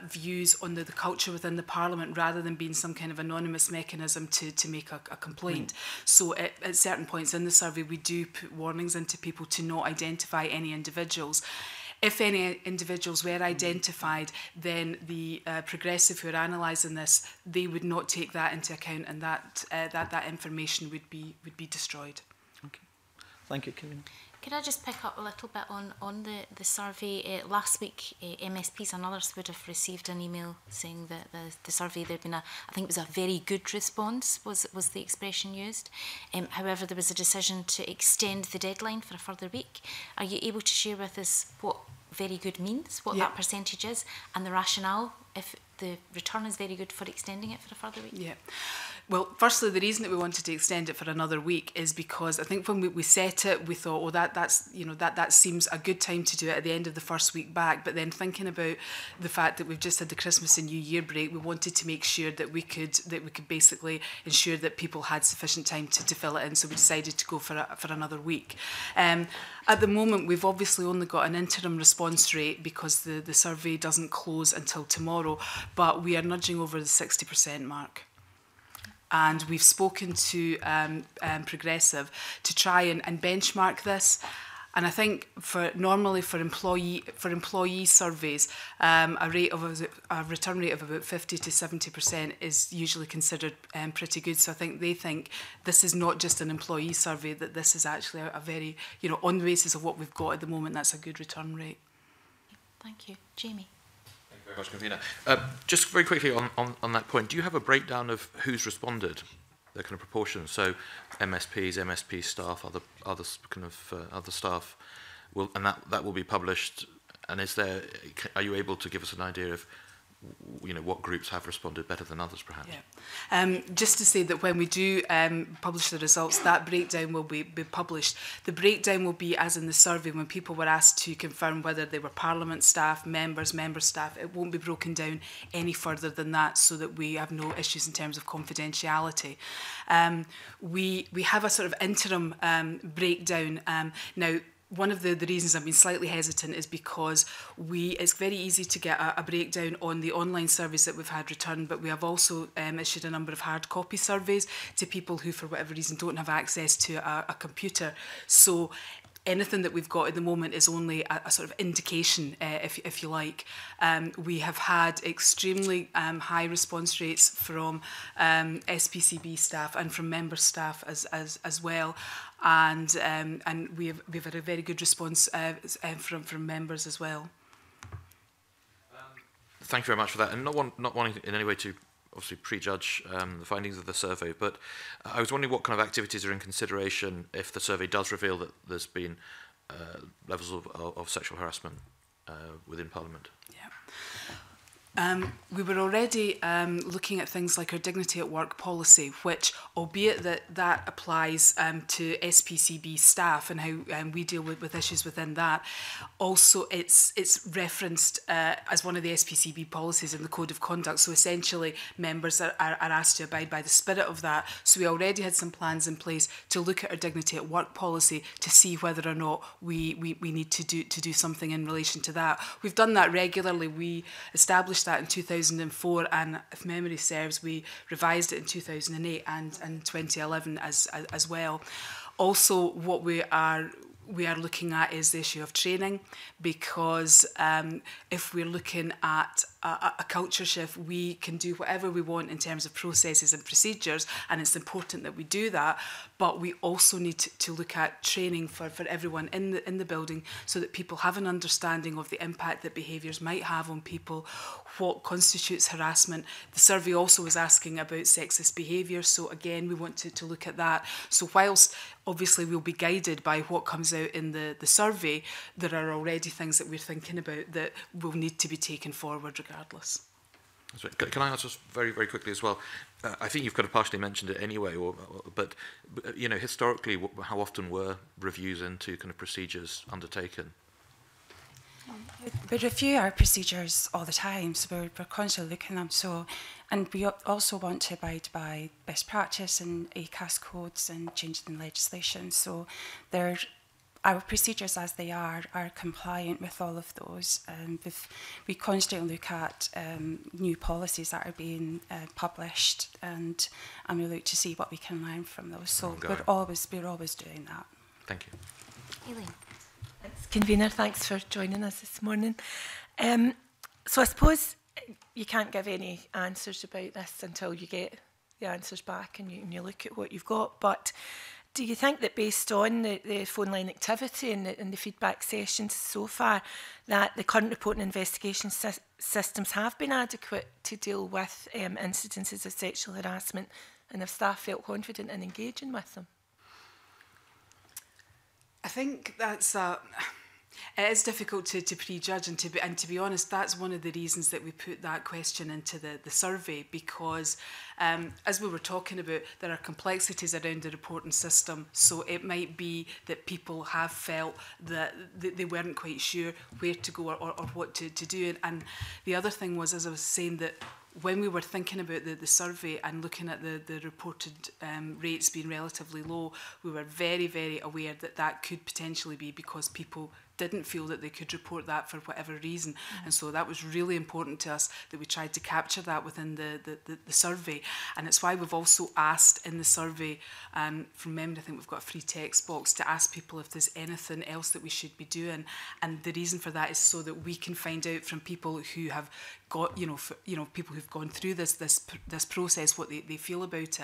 views on the culture within the Parliament, rather than being some kind of anonymous mechanism to make a complaint. So at certain points in the survey, we do put warnings into people to not identify any individuals. If any individuals were identified, then the Progressive who are analysing this, they would not take that into account, and that information would be destroyed. Okay, thank you, Kevin. Could I just pick up a little bit on the survey? Last week, MSPs and others would have received an email saying that the survey, there'd been I think it was a very good response, was the expression used. However, there was a decision to extend the deadline for a further week. Are you able to share with us what very good means, what that percentage is, and the rationale if the return is very good for extending it for a further week? Yeah. Well, firstly, the reason that we wanted to extend it for another week is because I think when we set it, we thought, oh, that seems a good time to do it at the end of the first week back. But then thinking about the fact that we've just had the Christmas and New Year break, we wanted to make sure that we could basically ensure that people had sufficient time to fill it in. So we decided to go for another week. At the moment, we've obviously only got an interim response rate, because the survey doesn't close until tomorrow, but we are nudging over the 60% mark. And we've spoken to Progressive to try and benchmark this. And I think for employee surveys, a return rate of about 50 to 70% is usually considered pretty good. So I think they think this is not just an employee survey, that this is actually a very, you know, on the basis of what we've got at the moment, that's a good return rate. Thank you. Jamie. Thank you very much, Convener. Just very quickly on that point, do you have a breakdown of who's responded? The kind of proportion, so MSPs, MSP staff, other staff, and that will be published. And is there? Are you able to give us an idea of, you know, what groups have responded better than others, perhaps? Yeah. Just to say that when we do publish the results, that breakdown will be published. The breakdown will be as in the survey when people were asked to confirm whether they were Parliament staff, members, member staff. It won't be broken down any further than that so that we have no issues in terms of confidentiality. We have a sort of interim breakdown now. One of the reasons I've been slightly hesitant is because it's very easy to get a breakdown on the online surveys that we've had returned, but we have also issued a number of hard copy surveys to people who, for whatever reason, don't have access to a computer. So anything that we've got at the moment is only a sort of indication, if you like. We have had extremely high response rates from SPCB staff and from member staff as well. And we've had a very good response from members as well. Thank you very much for that. And not wanting in any way to obviously prejudge the findings of the survey, but I was wondering what kind of activities are in consideration if the survey does reveal that there's been levels of sexual harassment within Parliament. Yeah. We were already looking at things like our Dignity at Work policy, which, albeit that applies to SPCB staff and how we deal with issues within that, also it's referenced as one of the SPCB policies in the Code of Conduct. So essentially, members are asked to abide by the spirit of that. So we already had some plans in place to look at our Dignity at Work policy to see whether or not we need to do something in relation to that. We've done that regularly. We established that in 2004, and if memory serves, we revised it in 2008 and 2011 as well. Also, what we are looking at is the issue of training, because if we're looking at a culture shift, we can do whatever we want in terms of processes and procedures, and it's important that we do that, but we also need to look at training for everyone in the building so that people have an understanding of the impact that behaviours might have on people, what constitutes harassment. The survey also was asking about sexist behaviour, so again, we want to look at that. So whilst obviously we'll be guided by what comes out in the survey, there are already things that we're thinking about that will need to be taken forward regardless. That's right. Can I ask just very, very quickly as well? I think you've kind of partially mentioned it anyway, but you know, historically, how often were reviews into kind of procedures undertaken? We review our procedures all the time, so we're constantly looking at them. So, and we also want to abide by best practice and ACAS codes and changes in legislation. So, our procedures as they are compliant with all of those. We constantly look at new policies that are being published, and we look to see what we can learn from those. So we're always doing that. Thank you. Elaine. Thanks, Convener. Thanks for joining us this morning. So I suppose you can't give any answers about this until you get the answers back and you look at what you've got, but do you think that based on the phone line activity and the feedback sessions so far, that the current reporting investigation systems have been adequate to deal with incidences of sexual harassment, and have staff felt confident in engaging with them? I think that's it is difficult to prejudge, and to be honest, that's one of the reasons that we put that question into the survey, because as we were talking about, there are complexities around the reporting system, so it might be that people have felt that they weren't quite sure where to go or what to do. And the other thing was, as I was saying, that when we were thinking about the survey and looking at the reported rates being relatively low, we were very, very aware that that could potentially be because people didn't feel that they could report that for whatever reason. Mm-hmm. And so that was really important to us that we tried to capture that within the survey. And it's why we've also asked in the survey, from memory I think we've got a free text box to ask people if there's anything else that we should be doing. And the reason for that is so that we can find out from people who have got, people who've gone through this process, what they feel about it.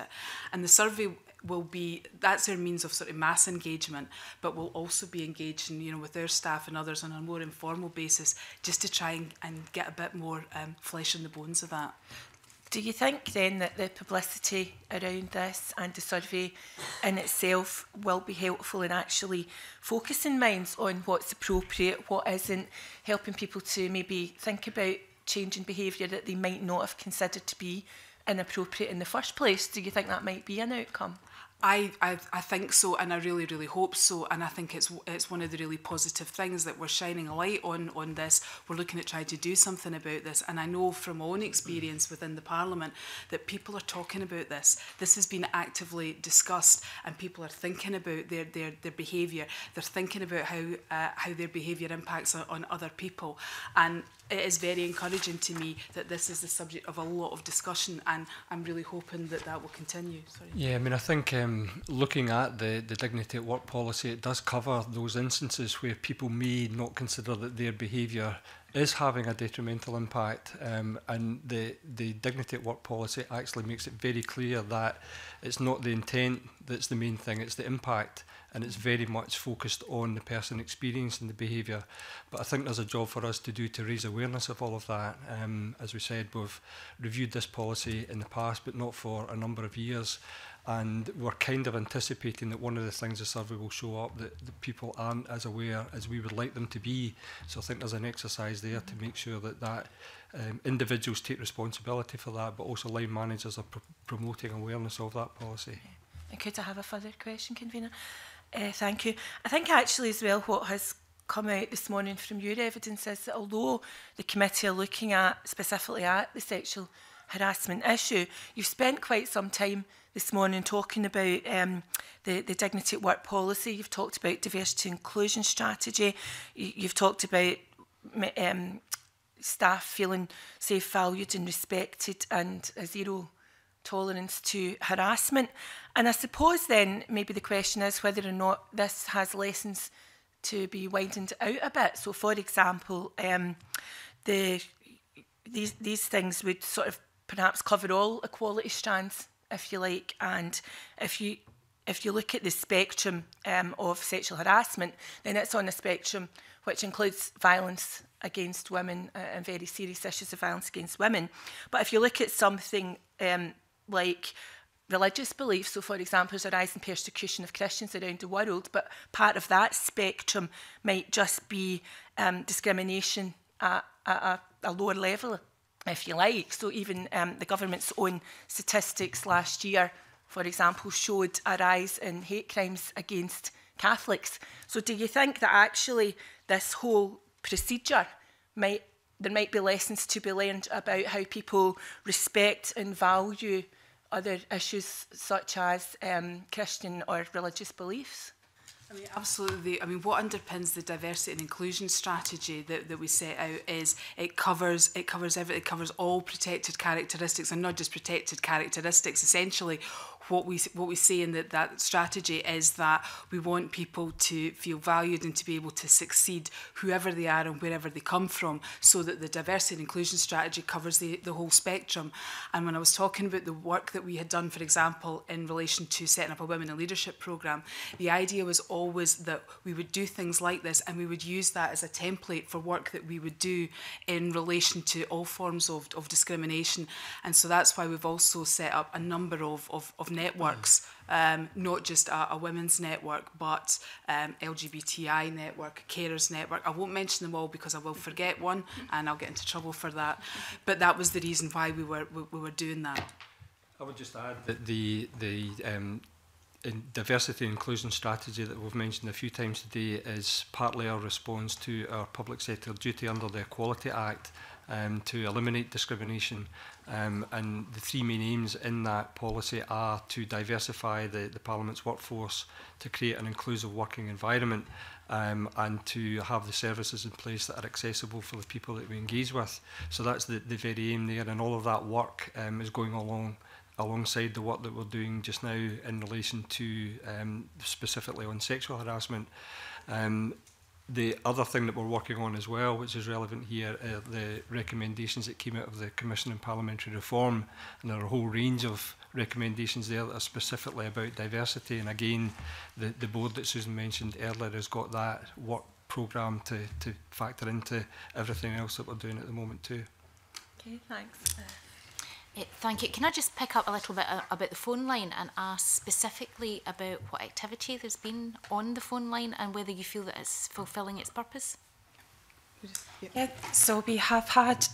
And the survey will be, that's our means of sort of mass engagement, but we'll also be engaging, with our staff and others on a more informal basis, just to try and get a bit more flesh on the bones of that. Do you think then that the publicity around this and the survey in itself will be helpful in actually focusing minds on what's appropriate, what isn't, helping people to maybe think about changing behaviour that they might not have considered to be inappropriate in the first place? Do you think that might be an outcome? I think so, and I really, really hope so, and I think it's one of the really positive things that we're shining a light on this. We're looking at trying to do something about this, and I know from my own experience within the Parliament that people are talking about this. This has been actively discussed, and people are thinking about their behaviour. They're thinking about how their behaviour impacts on other people, and it is very encouraging to me that this is the subject of a lot of discussion, and I'm really hoping that that will continue. Sorry. Yeah, I mean, I think looking at the Dignity at Work policy, it does cover those instances where people may not consider that their behaviour is having a detrimental impact, and the Dignity at Work policy actually makes it very clear that it's not the intent that's the main thing, it's the impact, and it's very much focused on the person experiencing the behaviour. But I think there's a job for us to do to raise awareness of all of that. As we said, we've reviewed this policy in the past, but not for a number of years, and we're kind of anticipating that one of the things the survey will show up that people aren't as aware as we would like them to be. So I think there's an exercise there to make sure that individuals take responsibility for that, but also line managers are promoting awareness of that policy. And could I have a further question, Convener? Thank you. I think actually as well what has come out this morning from your evidence is that although the committee are looking at specifically at the sexual harassment issue, you've spent quite some time this morning talking about the Dignity at Work policy, you've talked about diversity inclusion strategy, you've talked about staff feeling safe, valued and respected, and a zero tolerance to harassment. And I suppose then maybe the question is whether or not this has lessons to be widened out a bit. So for example, these things would sort of perhaps cover all equality strands, if you like, and if you look at the spectrum of sexual harassment, then it's on a spectrum which includes violence against women and very serious issues of violence against women. But if you look at something like religious beliefs, so for example, there's a rise in persecution of Christians around the world, but part of that spectrum might just be discrimination at a lower level, if you like. So even the government's own statistics last year, for example, showed a rise in hate crimes against Catholics. So do you think that actually this whole procedure there might be lessons to be learned about how people respect and value other issues such as Christian or religious beliefs? I mean, absolutely. I mean, what underpins the diversity and inclusion strategy that we set out is it covers everything. It covers all protected characteristics, and not just protected characteristics. Essentially, what we say in that strategy is that we want people to feel valued and to be able to succeed, whoever they are and wherever they come from, so that the diversity and inclusion strategy covers the whole spectrum. And when I was talking about the work that we had done, for example, in relation to setting up a Women in Leadership programme, the idea was always that we would do things like this, and we would use that as a template for work that we would do in relation to all forms of discrimination. And so that's why we've also set up a number of networks, not just a women's network, but LGBTI network, a carers network. I won't mention them all because I will forget one and I'll get into trouble for that. But that was the reason why we were doing that. I would just add that the diversity and inclusion strategy that we've mentioned a few times today is partly our response to our public sector duty under the Equality Act, to eliminate discrimination. And the three main aims in that policy are to diversify the Parliament's workforce, to create an inclusive working environment, and to have the services in place that are accessible for the people that we engage with. So that's the very aim there, and all of that work is going alongside the work that we're doing just now in relation to specifically on sexual harassment. The other thing that we're working on as well, which is relevant here, are the recommendations that came out of the Commission on Parliamentary Reform, and there are a whole range of recommendations there that are specifically about diversity, and again the board that Susan mentioned earlier has got that work programme to factor into everything else that we're doing at the moment too. Okay, thanks. Thank you. Can I just pick up a little bit about the phone line and ask specifically about what activity there's been on the phone line and whether you feel that it's fulfilling its purpose? Yeah, so we have had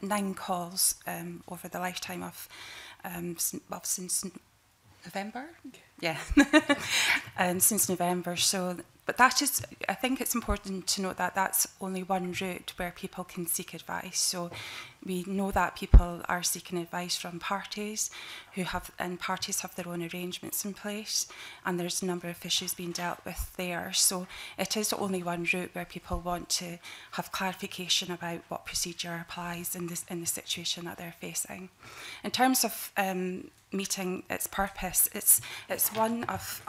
9 calls over the lifetime of since November. Yeah, since November. So, but that is, I think it's important to note that that's only one route where people can seek advice. So we know that people are seeking advice from parties who have, and parties have their own arrangements in place, and there's a number of issues being dealt with there. So it is only one route where people want to have clarification about what procedure applies in the situation that they're facing. In terms of meeting its purpose, it's one of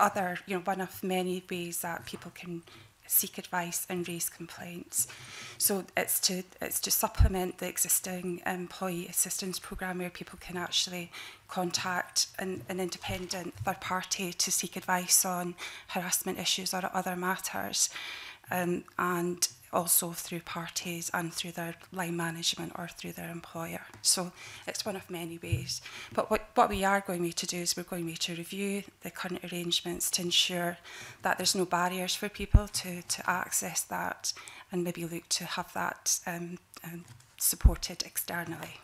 many ways that people can seek advice and raise complaints. So it's to supplement the existing employee assistance programme, where people can actually contact an independent third party to seek advice on harassment issues or other matters, and also through parties and through their line management or through their employer. So it's one of many ways. But what we are going to do is we're going to review the current arrangements to ensure that there's no barriers for people to access that, and maybe look to have that supported externally.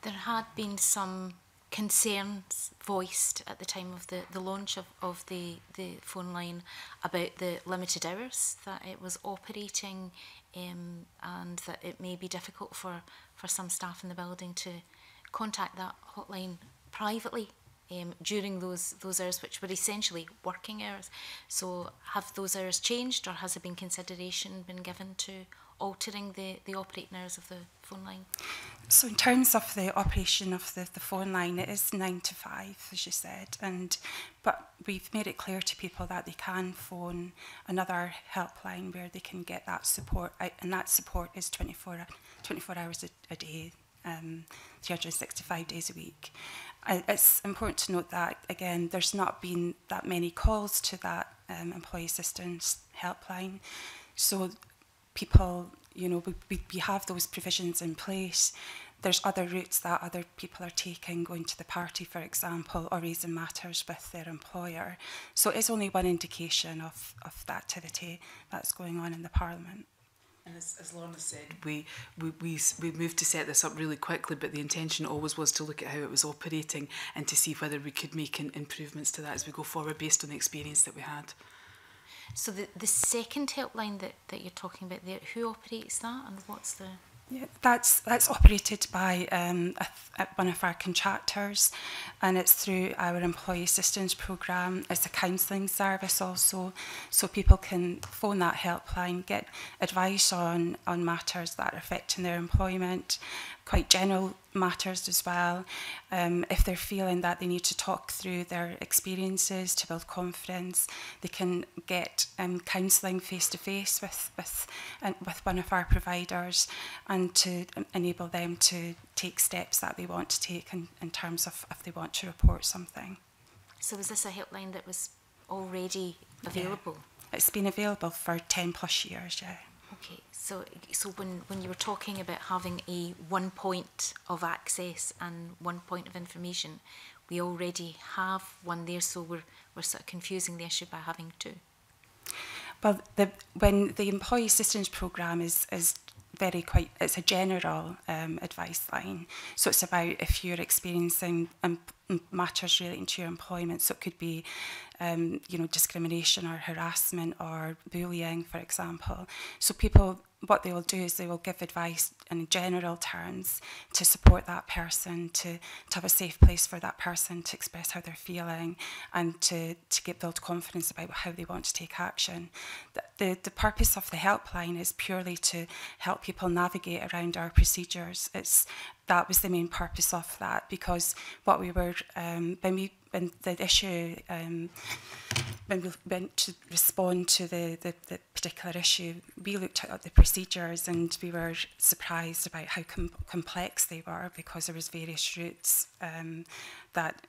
There had been some concerns voiced at the time of the launch of the phone line about the limited hours that it was operating, and that it may be difficult for some staff in the building to contact that hotline privately during those hours, which were essentially working hours. So have those hours changed, or has there been consideration been given to altering the operating hours of the phone line? So in terms of the operation of the phone line, it is 9 to 5, as you said, but we've made it clear to people that they can phone another helpline where they can get that support, and that support is 24 hours a day, 365 days a week. It's important to note that, again, there's not been that many calls to that employee assistance helpline, so people, you know, we have those provisions in place. There's other routes that other people are taking, going to the party, for example, or raising matters with their employer. So it's only one indication of the activity that's going on in the Parliament. And as Lorna said, we moved to set this up really quickly, but the intention always was to look at how it was operating and to see whether we could make improvements to that as we go forward based on the experience that we had. So the second helpline that you're talking about there, who operates that, and what's the... Yeah, that's operated by one of our contractors, and it's through our employee assistance programme. It's a counselling service also, so people can phone that helpline, get advice on matters that are affecting their employment, quite general matters as well. If they're feeling that they need to talk through their experiences to build confidence, they can get counselling face-to-face with one of our providers, and to enable them to take steps that they want to take in terms of if they want to report something. So is this a helpline that was already available? Yeah. It's been available for 10 plus years, yeah. Okay, so when you were talking about having a one point of access and one point of information, we already have one there, so we're sort of confusing the issue by having two. Well, when the employee assistance programme is it's a general advice line. So it's about if you're experiencing matters relating to your employment. So it could be, you know, discrimination or harassment or bullying, for example. So people, what they will do is they will give advice in general terms to support that person, to have a safe place for that person to express how they're feeling, and to build confidence about how they want to take action. The purpose of the helpline is purely to help people navigate around our procedures. That was the main purpose of that, because what we were, when the issue, when we went to respond to the particular issue, we looked at the procedures and we were surprised about how complex they were, because there was various routes that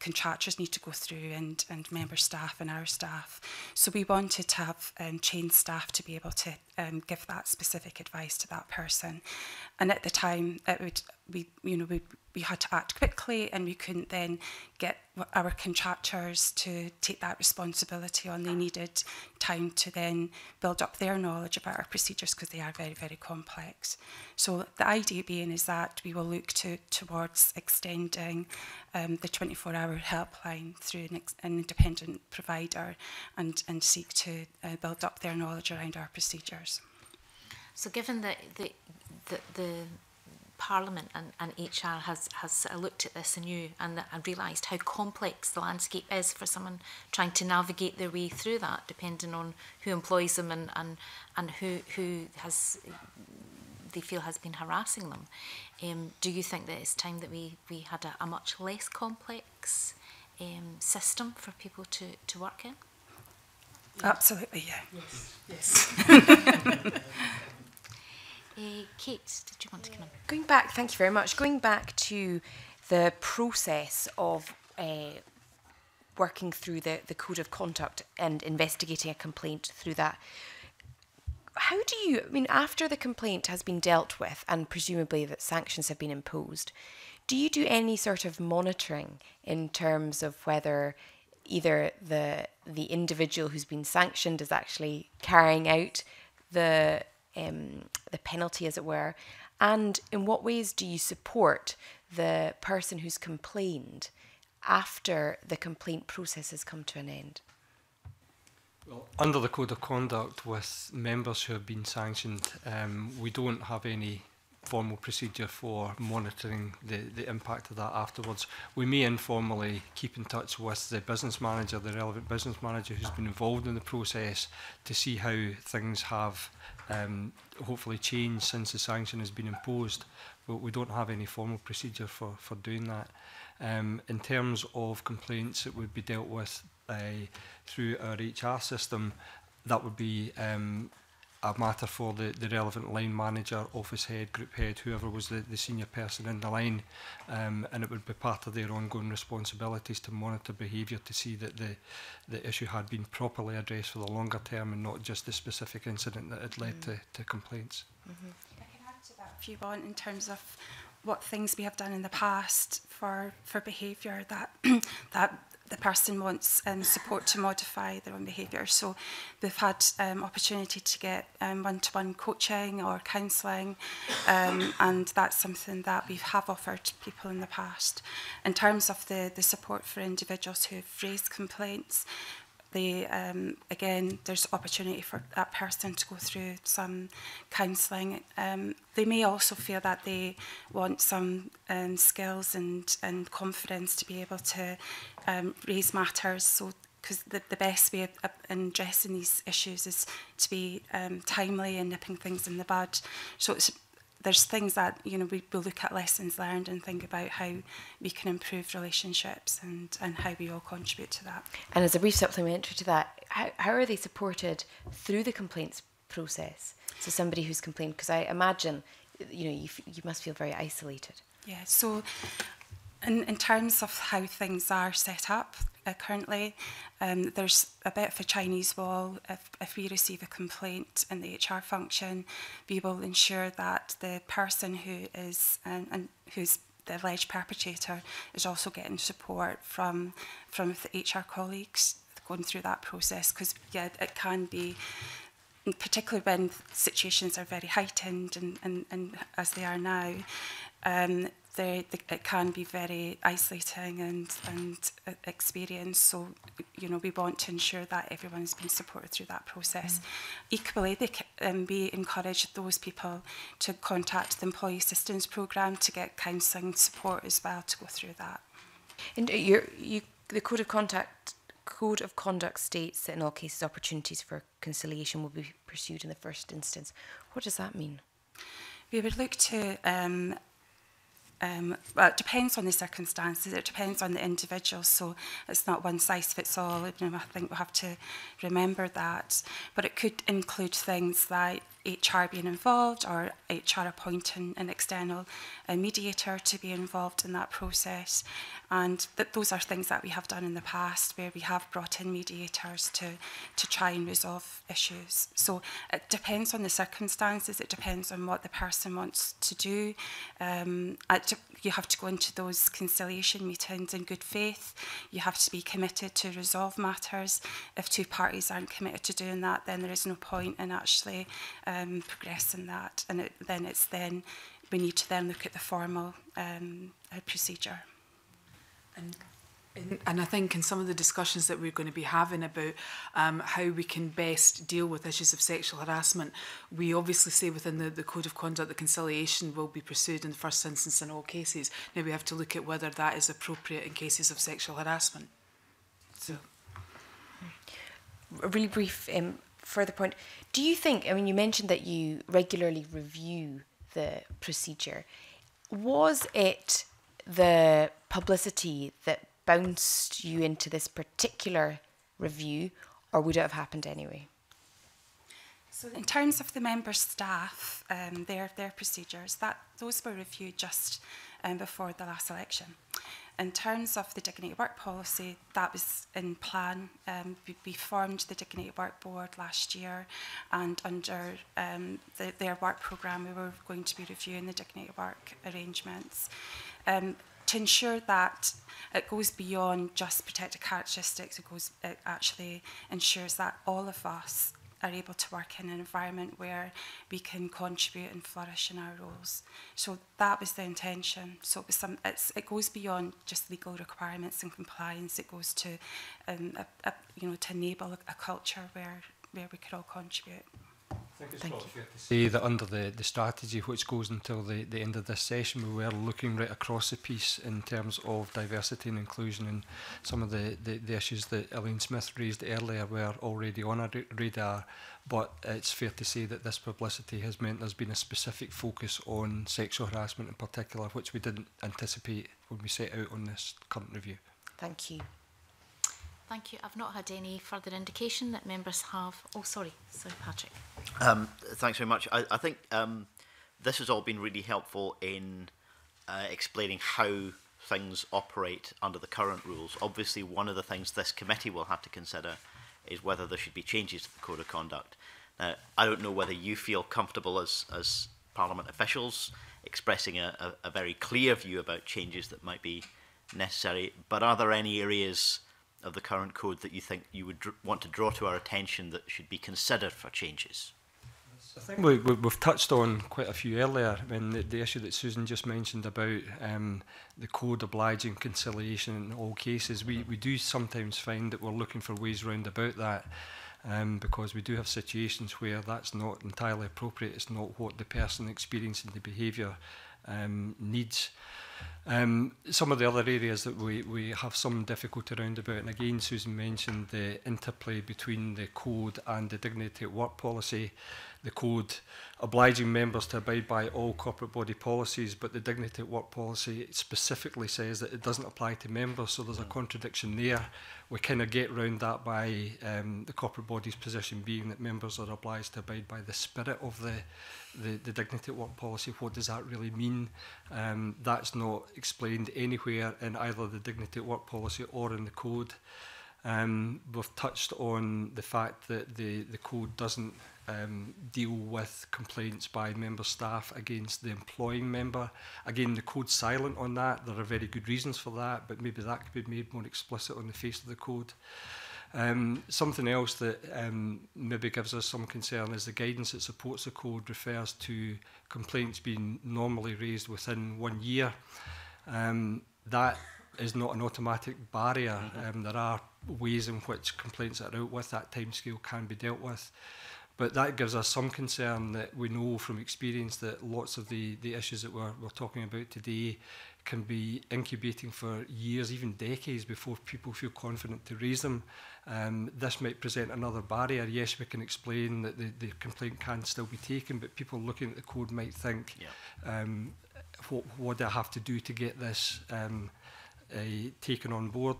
contractors need to go through, and member staff and our staff. So we wanted to have trained staff to be able to give that specific advice to that person. And at the time, we had to act quickly, and we couldn't then get our contractors to take that responsibility on. They needed time to then build up their knowledge about our procedures, because they are very, very complex. So the idea being is that we will look towards extending the 24-hour helpline through an independent provider, and seek to build up their knowledge around our procedures. So given that the Parliament and HR has looked at this anew and realised how complex the landscape is for someone trying to navigate their way through that, depending on who employs them and who has they feel has been harassing them. Do you think that it's time that we had a much less complex system for people to work in? Absolutely, yeah. Yes. Yes. Kate, did you want to come in? Going back, thank you very much. Going back to the process of working through the code of conduct and investigating a complaint through that, how do you, I mean, after the complaint has been dealt with and presumably that sanctions have been imposed, do you do any sort of monitoring in terms of whether either the individual who's been sanctioned is actually carrying out the penalty, as it were, and in what ways do you support the person who's complained after the complaint process has come to an end? Well, under the Code of Conduct with members who have been sanctioned, we don't have any formal procedure for monitoring the impact of that afterwards. We may informally keep in touch with the business manager, the relevant business manager who's been involved in the process, to see how things have hopefully changed since the sanction has been imposed. But we don't have any formal procedure for doing that. In terms of complaints that would be dealt with through our HR system, that would be a matter for the relevant line manager, office head, group head, whoever was the senior person in the line, and it would be part of their ongoing responsibilities to monitor behaviour to see that the issue had been properly addressed for the longer term and not just the specific incident that had led to complaints. I can add to that if you want, in terms of what things we have done in the past for behaviour that the person wants support to modify their own behaviour. So they've had opportunity to get one-to-one coaching or counselling, and that's something that we have offered people in the past. In terms of the support for individuals who have raised complaints, again, there's opportunity for that person to go through some counselling. They may also feel that they want some skills and confidence to be able to raise matters. So, because the best way of addressing these issues is to be timely and nipping things in the bud. So there's things that, you know, we'll look at lessons learned and think about how we can improve relationships and how we all contribute to that. And as a brief supplementary to that, how are they supported through the complaints process? So somebody who's complained, because I imagine, you know, you must feel very isolated. Yeah, so in terms of how things are set up currently, there's a bit of a Chinese wall. If we receive a complaint in the HR function, we will ensure that the person who is who's the alleged perpetrator is also getting support from the HR colleagues going through that process, because yeah, it can be particularly when situations are very heightened and as they are now, it can be very isolating and experience. So, you know, we want to ensure that everyone has been supported through that process. Equally, we encourage those people to contact the Employee Assistance Programme to get counselling support as well to go through that. And the Code of Conduct states that in all cases opportunities for conciliation will be pursued in the first instance. What does that mean? We would look to... well, it depends on the circumstances, it depends on the individual, so it's not one size fits all, and I think we'll have to remember that. But it could include things like HR being involved, or HR appointing an external mediator to be involved in that process. And those are things that we have done in the past, where we have brought in mediators to try and resolve issues. So it depends on the circumstances, it depends on what the person wants to do. You have to go into those conciliation meetings in good faith. You have to be committed to resolve matters. If two parties aren't committed to doing that, then there is no point in actually progressing that, and then we need to then look at the formal procedure. And I think in some of the discussions that we're going to be having about how we can best deal with issues of sexual harassment, we obviously say within the Code of Conduct that conciliation will be pursued in the first instance in all cases. Now we have to look at whether that is appropriate in cases of sexual harassment. So, a really brief further point. Do you think, I mean, you mentioned that you regularly review the procedure. Was it the publicity that bounced you into this particular review, or would it have happened anyway? So in terms of the member staff, their procedures, those were reviewed just before the last election. In terms of the Dignity at Work policy, that was in plan. We formed the Dignity at Work Board last year, and under their work programme, we were going to be reviewing the Dignity at Work arrangements. To ensure that it goes beyond just protected characteristics, it actually ensures that all of us are able to work in an environment where we can contribute and flourish in our roles. So that was the intention. So it was it goes beyond just legal requirements and compliance. It goes to, you know, to enable a culture where we could all contribute. I think it's not fair to say that under the strategy, which goes until the end of this session, we were looking right across the piece in terms of diversity and inclusion, and some of the issues that Elaine Smith raised earlier were already on our radar, but it's fair to say that this publicity has meant there's been a specific focus on sexual harassment in particular, which we didn't anticipate when we set out on this current review. Thank you. Thank you. I've not had any further indication that members have... Oh, sorry, Patrick. Thanks very much. I think this has all been really helpful in explaining how things operate under the current rules. Obviously, one of the things this committee will have to consider is whether there should be changes to the Code of Conduct. Now, I don't know whether you feel comfortable as Parliament officials expressing a very clear view about changes that might be necessary, but are there any areas of the current code that you think you would want to draw to our attention that should be considered for changes? I think we've touched on quite a few earlier. I mean, the issue that Susan just mentioned about the code obliging conciliation in all cases, we do sometimes find that we're looking for ways round about that, because we do have situations where that's not entirely appropriate. It's not what the person experiencing the behaviour needs. Some of the other areas that we have some difficulty around about, and again Susan mentioned the interplay between the code and the Dignity at Work policy. The code obliging members to abide by all corporate body policies, but the Dignity at Work policy specifically says that it doesn't apply to members, so there's a contradiction there. We kind of get round that by the corporate body's position being that members are obliged to abide by the spirit of the Dignity at Work policy. What does that really mean? That's not explained anywhere in either the Dignity at Work policy or in the code. We've touched on the fact that the code doesn't deal with complaints by member staff against the employing member. Again, the code's silent on that. There are very good reasons for that, but maybe that could be made more explicit on the face of the code. Something else that maybe gives us some concern is the guidance that supports the code refers to complaints being normally raised within 1 year. That is not an automatic barrier. There are ways in which complaints that are out with that timescale can be dealt with. But that gives us some concern that we know from experience that lots of the issues that we're talking about today can be incubating for years, even decades, before people feel confident to raise them. This might present another barrier. Yes, we can explain that the complaint can still be taken, but people looking at the code might think, what do I have to do to get this taken on board?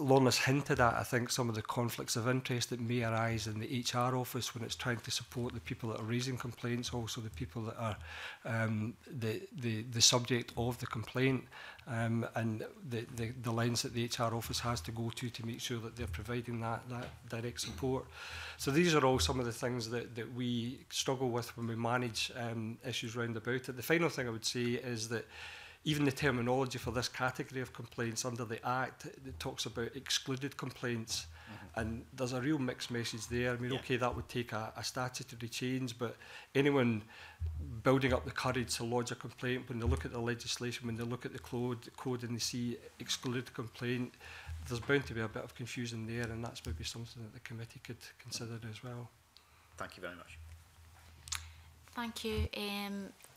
Lorna's hinted at, I think, some of the conflicts of interest that may arise in the HR office when it's trying to support the people that are raising complaints, also the people that are the subject of the complaint, and the lines that the HR office has to go to make sure that they're providing that direct support. So these are all some of the things that we struggle with when we manage issues round about it. The final thing I would say is that even the terminology for this category of complaints under the Act, it talks about excluded complaints, and there's a real mixed message there. I mean, okay, that would take a statutory change, but anyone building up the courage to lodge a complaint, when they look at the legislation, when they look at the code and they see excluded complaint, there's bound to be a bit of confusion there, and that's maybe something that the committee could consider as well. Thank you very much. Thank you.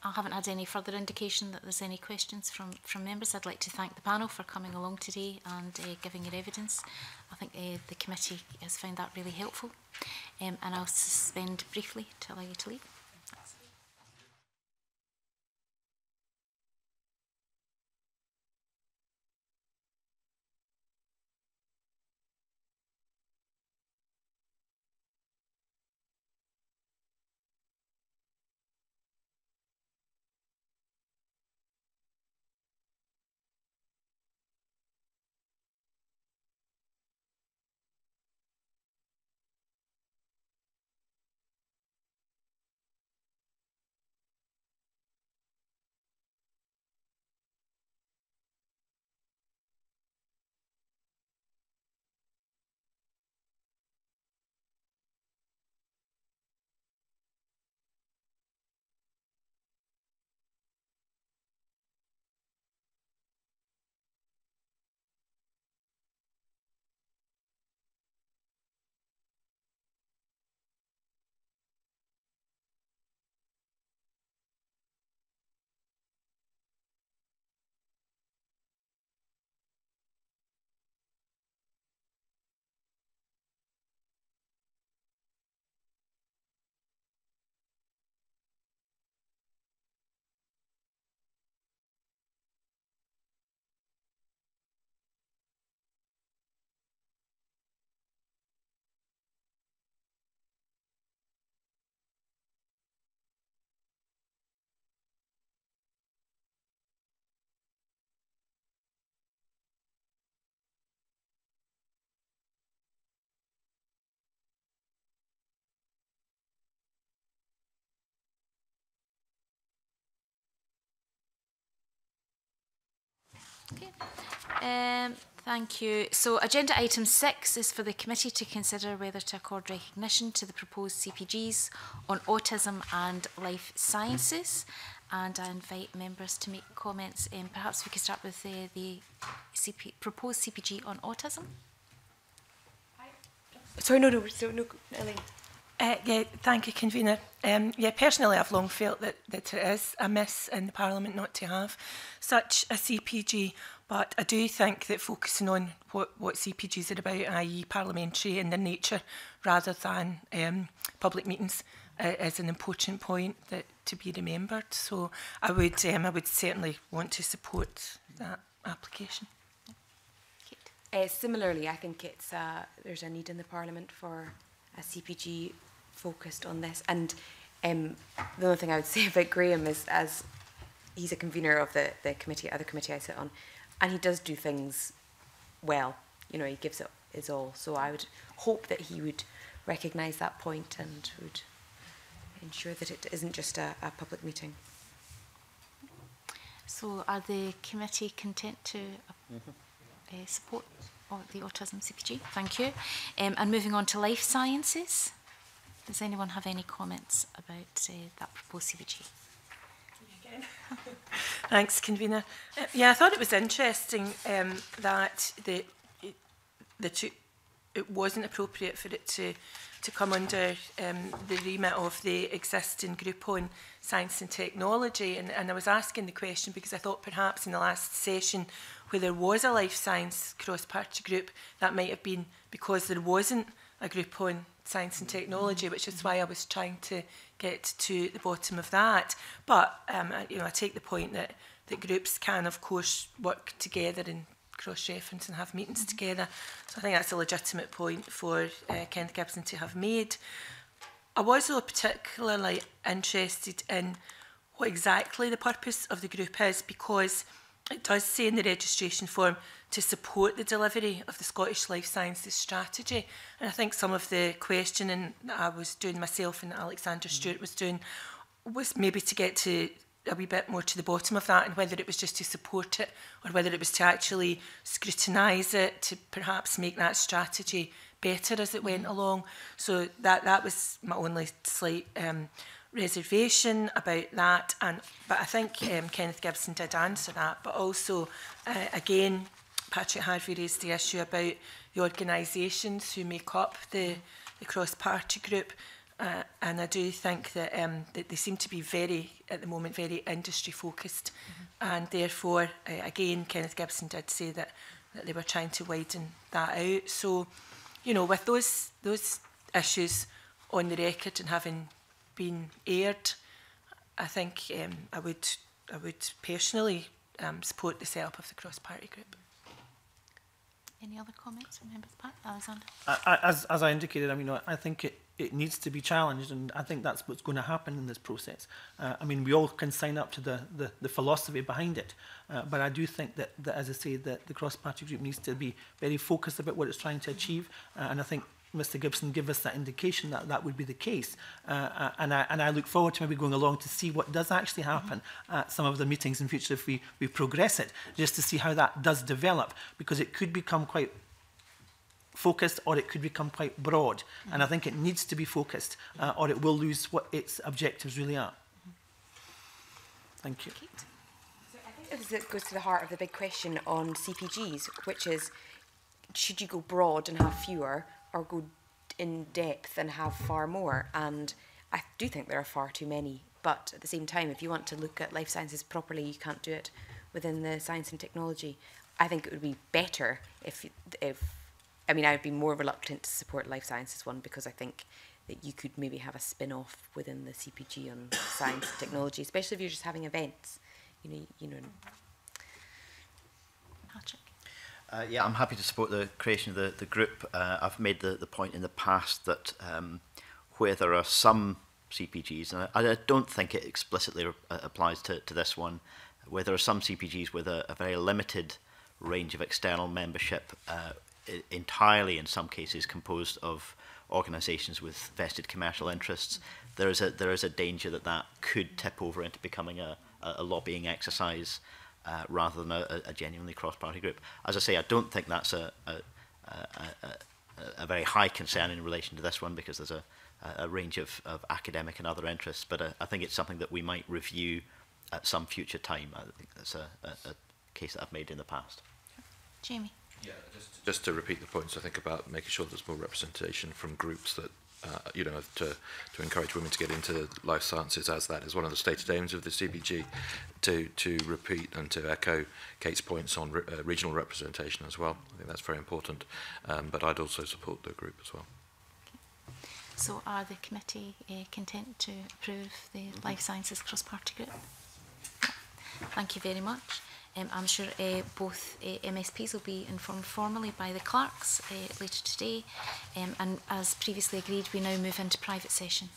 I haven't had any further indication that there's any questions from members. I'd like to thank the panel for coming along today and giving your evidence. I think the committee has found that really helpful, and I'll suspend briefly to allow you to leave. Okay. Thank you. So agenda item 6 is for the committee to consider whether to accord recognition to the proposed CPGs on autism and life sciences. And I invite members to make comments. Perhaps we could start with the proposed CPG on autism. Sorry, no, Elaine. Yeah, thank you, Convener. Yeah, personally, I've long felt that it is a miss in the Parliament not to have such a CPG, but I do think that focusing on what CPGs are about, i.e. parliamentary in their nature, rather than public meetings, is an important point to be remembered. So I would certainly want to support that application. Kate. Similarly, I think it's there's a need in the Parliament for a CPG focused on this, and the only thing I would say about Graham is, as he's a convener of the committee, other committee I sit on, and he does do things well. You know, he gives it his all. So I would hope that he would recognise that point and would ensure that it isn't just a public meeting. So, are the committee content to support? the autism CPG. Thank you. And moving on to Life Sciences. Does anyone have any comments about that proposed CPG? Thanks, convener. Yeah, I thought it was interesting that it wasn't appropriate for it to come under the remit of the existing group on science and technology. And I was asking the question because I thought perhaps in the last session where there was a life science cross-party group, that might have been because there wasn't a group on science and technology, which is why I was trying to get to the bottom of that. But you know, I take the point that groups can, of course, work together and cross-reference and have meetings together. So I think that's a legitimate point for Kenneth Gibson to have made. I was particularly interested in what exactly the purpose of the group is, because it does say in the registration form to support the delivery of the Scottish Life Sciences strategy. And I think some of the questioning that I was doing myself and Alexander Stewart was doing was maybe to get to a wee bit more to the bottom of that, and whether it was just to support it or whether it was to actually scrutinise it, to perhaps make that strategy better as it went along. So that was my only slight reservation about that, but I think Kenneth Gibson did answer that. But also, again, Patrick Harvey raised the issue about the organisations who make up the cross-party group, and I do think that they seem to be at the moment very industry-focused, and therefore, again, Kenneth Gibson did say that they were trying to widen that out. So, you know, with those issues on the record and having been aired, I think I would personally support the setup of the cross-party group. Any other comments from members? Pat, Alexander. As I indicated, I mean, I think it needs to be challenged, and I think that's what's going to happen in this process. I mean, we all can sign up to the philosophy behind it, but I do think that, as I say, that the cross-party group needs to be very focused about what it's trying to achieve, and I think Mr. Gibson gave us that indication that would be the case. And I look forward to maybe going along to see what does actually happen at some of the meetings in future if we progress it, just to see how that does develop, because it could become quite focused or it could become quite broad. And I think it needs to be focused or it will lose what its objectives really are. Thank you. So I think it goes to the heart of the big question on CPGs, which is, should you go broad and have fewer, or go in depth and have far more? And I do think there are far too many, but at the same time, if you want to look at life sciences properly, you can't do it within the science and technology. I think it would be better if I mean, I'd be more reluctant to support life sciences one, because I think that you could maybe have a spin-off within the CPG on science and technology, especially if you're just having events, you know. Patrick. Yeah, I'm happy to support the creation of the group. I've made the point in the past that where there are some CPGs, and I don't think it explicitly applies to this one, where there are some CPGs with a very limited range of external membership, entirely in some cases composed of organisations with vested commercial interests, there is a danger that could tip over into becoming a lobbying exercise, rather than a genuinely cross-party group. As I say, I don't think that's a very high concern in relation to this one, because there's a range of academic and other interests, but I think it's something that we might review at some future time. I think that's a case that I've made in the past. Jamie? Yeah, just to repeat the points, I think, about making sure there's more representation from groups that you know, to encourage women to get into life sciences, as that is one of the stated aims of the CBG, to repeat and to echo Kate's points on regional representation as well. I think that's very important, but I'd also support the group as well. Okay. So are the committee content to approve the life sciences cross-party group? Thank you very much. I'm sure both MSPs will be informed formally by the clerks later today, and as previously agreed, we now move into private session.